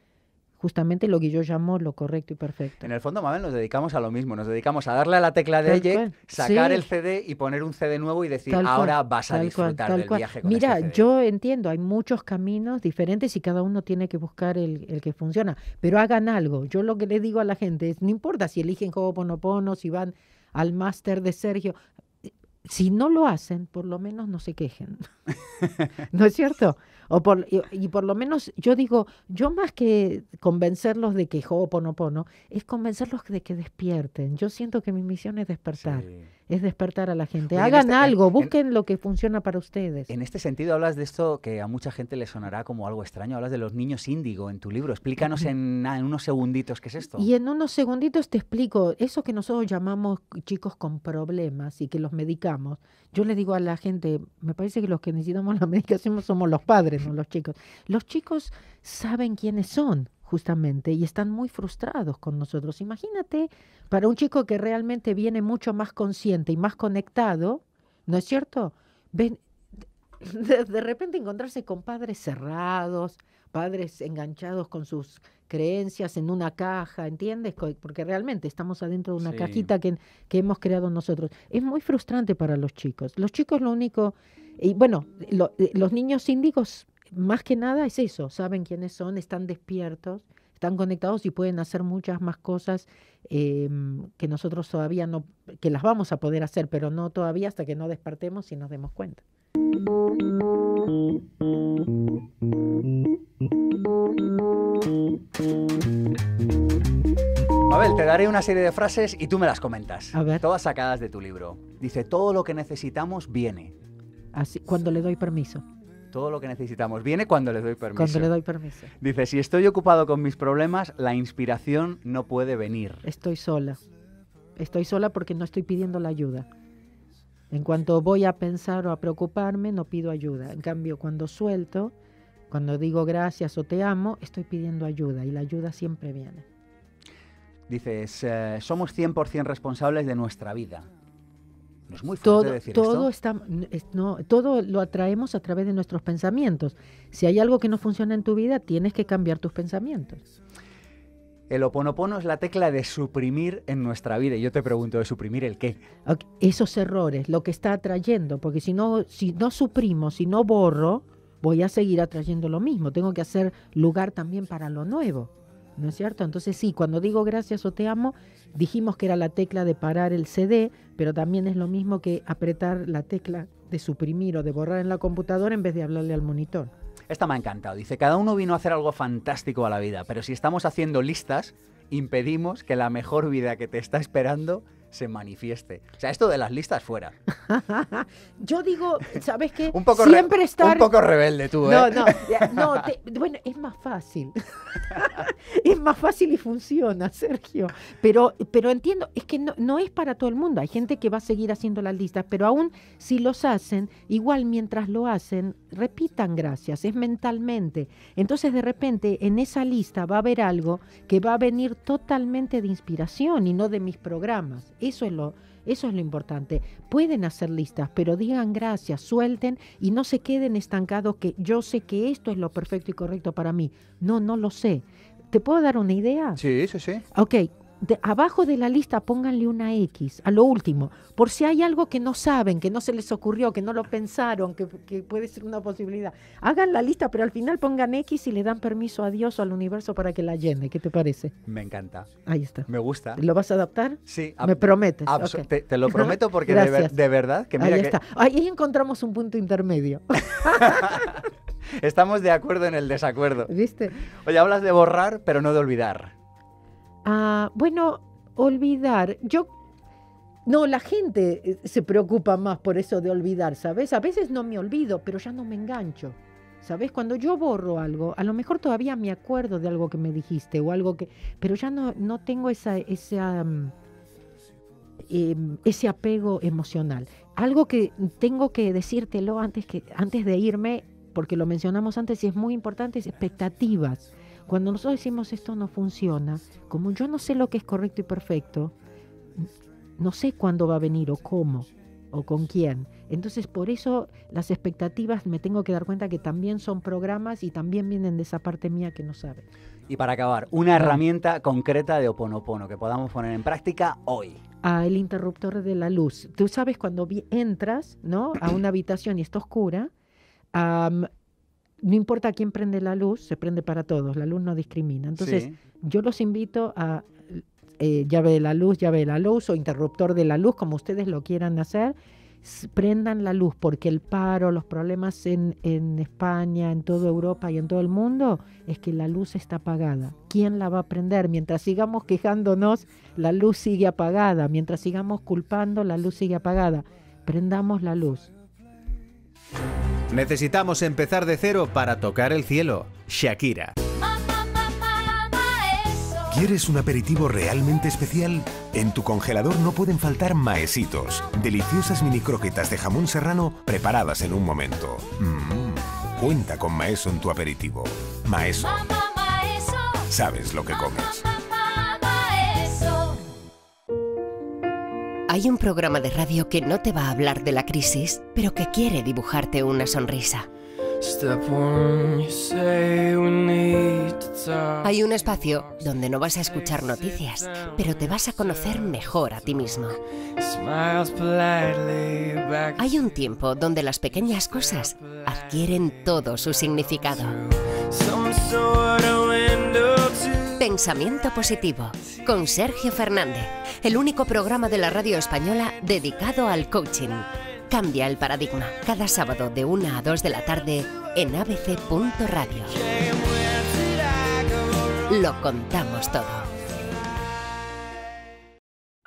justamente lo que yo llamo lo correcto y perfecto. En el fondo, Mabel, nos dedicamos a lo mismo. Nos dedicamos a darle a la tecla de eject, sacar sí. el C D y poner un C D nuevo y decir, tal ahora cual, vas a disfrutar cual, del cual. viaje con Mira, este C D. Yo entiendo, hay muchos caminos diferentes y cada uno tiene que buscar el, el que funciona. Pero hagan algo. Yo lo que le digo a la gente es, no importa si eligen Ho'oponopono, si van al máster de Sergio... Si no lo hacen, por lo menos no se quejen, ¿no es cierto? O por, y, y por lo menos yo digo, yo más que convencerlos de que Ho'oponopono, es convencerlos de que despierten. Yo siento que mi misión es despertar, sí. es despertar a la gente. Oye, Hagan este, algo, en, busquen en, lo que funciona para ustedes. En este sentido hablas de esto que a mucha gente le sonará como algo extraño, hablas de los niños índigo en tu libro. Explícanos en, en unos segunditos qué es esto. Y en unos segunditos te explico, eso que nosotros llamamos chicos con problemas y que los medicamos. Yo le digo a la gente, me parece que los que necesitamos la medicación somos los padres, no los chicos. Los chicos saben quiénes son, justamente, y están muy frustrados con nosotros. Imagínate, para un chico que realmente viene mucho más consciente y más conectado, ¿no es cierto? Ven, de, de repente encontrarse con padres cerrados, padres enganchados con sus creencias en una caja, ¿entiendes? Porque realmente estamos adentro de una sí. cajita que, que hemos creado nosotros. Es muy frustrante para los chicos. Los chicos lo único... Y bueno, lo, los niños índigos, más que nada es eso. Saben quiénes son, están despiertos, están conectados y pueden hacer muchas más cosas eh, que nosotros todavía no... que las vamos a poder hacer, pero no todavía hasta que no despertemos y nos demos cuenta. Mabel, te daré una serie de frases y tú me las comentas. A ver. Todas sacadas de tu libro. Dice, todo lo que necesitamos viene. Así, cuando le doy permiso. Todo lo que necesitamos viene cuando le doy permiso. Cuando le doy permiso. Dice, si estoy ocupado con mis problemas, la inspiración no puede venir. Estoy sola. Estoy sola porque no estoy pidiendo la ayuda. En cuanto voy a pensar o a preocuparme, no pido ayuda. En cambio, cuando suelto, cuando digo gracias o te amo, estoy pidiendo ayuda y la ayuda siempre viene. Dices, eh, somos cien por cien responsables de nuestra vida. No es muy fuerte todo, decir todo esto. Está, no, todo lo atraemos a través de nuestros pensamientos. Si hay algo que no funciona en tu vida, tienes que cambiar tus pensamientos. El Ho'oponopono es la tecla de suprimir en nuestra vida. Y yo te pregunto, ¿de suprimir el qué? Okay. Esos errores, lo que está atrayendo. Porque si no, si no suprimo, si no borro, voy a seguir atrayendo lo mismo. Tengo que hacer lugar también para lo nuevo. ¿No es cierto? Entonces sí, cuando digo gracias o te amo, dijimos que era la tecla de parar el C D, pero también es lo mismo que apretar la tecla de suprimir o de borrar en la computadora en vez de hablarle al monitor. Esta me ha encantado. Dice, cada uno vino a hacer algo fantástico a la vida, pero si estamos haciendo listas, impedimos que la mejor vida que te está esperando se manifieste. O sea, esto de las listas fuera. Yo digo, ¿sabes qué? Un poco, Siempre estar... un poco rebelde tú, ¿eh? No, no, no te... bueno, es más fácil. Es más fácil y funciona, Sergio. Pero, pero entiendo, es que no, no es para todo el mundo. Hay gente que va a seguir haciendo las listas, pero aún si los hacen, igual mientras lo hacen, repitan gracias, es mentalmente. Entonces, de repente, en esa lista va a haber algo que va a venir totalmente de inspiración y no de mis programas. Eso es lo, eso es lo importante. Pueden hacer listas, pero digan gracias, suelten y no se queden estancados que yo sé que esto es lo perfecto y correcto para mí. No, no lo sé. ¿Te puedo dar una idea? Sí, sí, sí. Ok, de, abajo de la lista pónganle una X, a lo último, por si hay algo que no saben, que no se les ocurrió, que no lo pensaron, que, que puede ser una posibilidad. Hagan la lista, pero al final pongan X y le dan permiso a Dios o al universo para que la llene. ¿Qué te parece? Me encanta. Ahí está. Me gusta. ¿Lo vas a adaptar? Sí. ¿Me prometes? Okay. Te, te lo prometo porque de, ver, de verdad que mira Ahí que... está. Ahí encontramos un punto intermedio. Estamos de acuerdo en el desacuerdo. ¿Viste? Oye, hablas de borrar, pero no de olvidar. Ah, bueno, olvidar. Yo. No, la gente se preocupa más por eso de olvidar, ¿sabes? A veces no me olvido, pero ya no me engancho. ¿Sabes? Cuando yo borro algo, a lo mejor todavía me acuerdo de algo que me dijiste o algo que. Pero ya no, no tengo esa, esa, eh, ese apego emocional. Algo que tengo que decírtelo antes, que, antes de irme. Porque lo mencionamos antes y es muy importante, es expectativas. Cuando nosotros decimos esto no funciona, como yo no sé lo que es correcto y perfecto, no sé cuándo va a venir o cómo o con quién. Entonces, por eso las expectativas me tengo que dar cuenta que también son programas y también vienen de esa parte mía que no sabe. Y para acabar, una herramienta concreta de Ho'oponopono que podamos poner en práctica hoy. Ah, el interruptor de la luz. Tú sabes cuando entras, ¿no?, a una habitación y está oscura, um, no importa quién prende la luz, se prende para todos, la luz no discrimina. Entonces, sí, yo los invito a eh, llave de la luz, llave de la luz o interruptor de la luz, como ustedes lo quieran hacer, prendan la luz, porque el paro, los problemas en, en España, en toda Europa y en todo el mundo, es que la luz está apagada. ¿Quién la va a prender? Mientras sigamos quejándonos, la luz sigue apagada. Mientras sigamos culpando, la luz sigue apagada. Prendamos la luz. Necesitamos empezar de cero para tocar el cielo. Shakira. ¿Quieres un aperitivo realmente especial? En tu congelador no pueden faltar maesitos, deliciosas mini croquetas de jamón serrano preparadas en un momento. Mm, cuenta con Maeso en tu aperitivo. Maeso. Sabes lo que comes. Hay un programa de radio que no te va a hablar de la crisis, pero que quiere dibujarte una sonrisa. Hay un espacio donde no vas a escuchar noticias, pero te vas a conocer mejor a ti mismo. Hay un tiempo donde las pequeñas cosas adquieren todo su significado. Pensamiento Positivo, con Sergio Fernández, el único programa de la radio española dedicado al coaching. Cambia el paradigma, cada sábado de una a dos de la tarde en A B C punto radio. Lo contamos todo.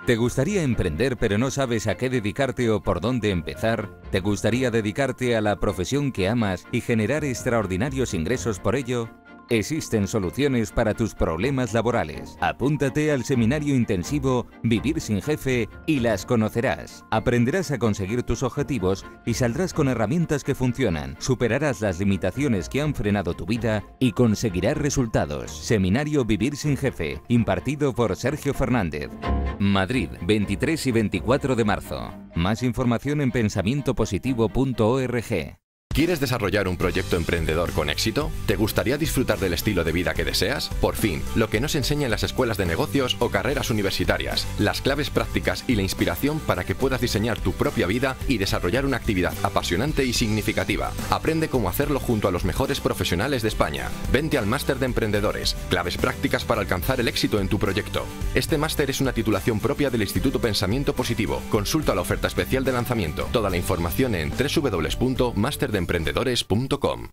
¿Te gustaría emprender pero no sabes a qué dedicarte o por dónde empezar? ¿Te gustaría dedicarte a la profesión que amas y generar extraordinarios ingresos por ello? Existen soluciones para tus problemas laborales. Apúntate al seminario intensivo Vivir sin Jefe y las conocerás. Aprenderás a conseguir tus objetivos y saldrás con herramientas que funcionan. Superarás las limitaciones que han frenado tu vida y conseguirás resultados. Seminario Vivir sin Jefe, impartido por Sergio Fernández. Madrid, veintitrés y veinticuatro de marzo. Más información en pensamiento positivo punto org. ¿Quieres desarrollar un proyecto emprendedor con éxito? ¿Te gustaría disfrutar del estilo de vida que deseas? Por fin, lo que nos enseña en las escuelas de negocios o carreras universitarias, las claves prácticas y la inspiración para que puedas diseñar tu propia vida y desarrollar una actividad apasionante y significativa. Aprende cómo hacerlo junto a los mejores profesionales de España. Vente al Máster de Emprendedores, claves prácticas para alcanzar el éxito en tu proyecto. Este máster es una titulación propia del Instituto Pensamiento Positivo. Consulta la oferta especial de lanzamiento. Toda la información en w w w punto master de emprendedores punto com.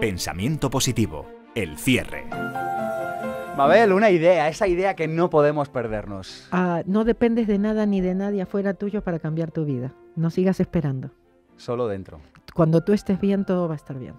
Pensamiento Positivo, el cierre. Mabel, una idea, esa idea que no podemos perdernos. Ah, no dependes de nada ni de nadie afuera tuyo para cambiar tu vida. No sigas esperando. Solo dentro. Cuando tú estés bien, todo va a estar bien.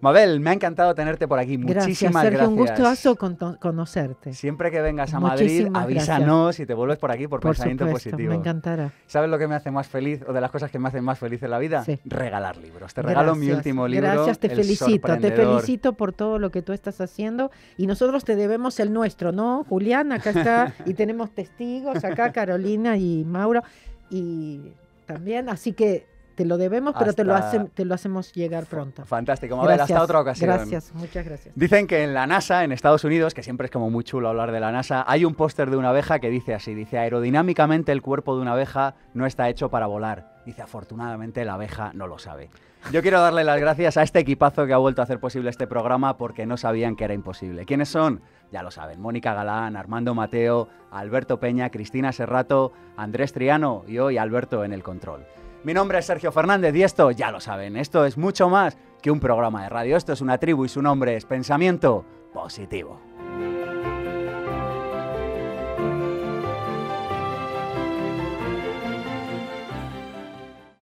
Mabel, me ha encantado tenerte por aquí. Gracias, muchísimas Sergio, gracias. Un gustazo conocerte. Siempre que vengas a muchísimas Madrid, avísanos gracias. Y te vuelves por aquí por, por Pensamiento supuesto, Positivo. Me encantará. ¿Sabes lo que me hace más feliz o de las cosas que me hacen más feliz en la vida? Sí. Regalar libros. Te regalo gracias. mi último libro. Gracias, te el felicito. Te felicito por todo lo que tú estás haciendo y nosotros te debemos el nuestro, ¿no? Julián, acá está y tenemos testigos acá, Carolina y Mauro y también, así que te lo debemos, pero te lo, hace, te lo hacemos llegar pronto. Fantástico, Mabel, hasta otra ocasión. Gracias, muchas gracias. Dicen que en la NASA, en Estados Unidos, que siempre es como muy chulo hablar de la NASA, hay un póster de una abeja que dice así, dice, aerodinámicamente el cuerpo de una abeja no está hecho para volar. Dice, afortunadamente la abeja no lo sabe. Yo quiero darle las gracias a este equipazo que ha vuelto a hacer posible este programa porque no sabían que era imposible. ¿Quiénes son? Ya lo saben, Mónica Galán, Armando Mateo, Alberto Peña, Cristina Serrato, Andrés Triano y hoy Alberto en el control. Mi nombre es Sergio Fernández y esto, ya lo saben, esto es mucho más que un programa de radio. Esto es una tribu y su nombre es Pensamiento Positivo.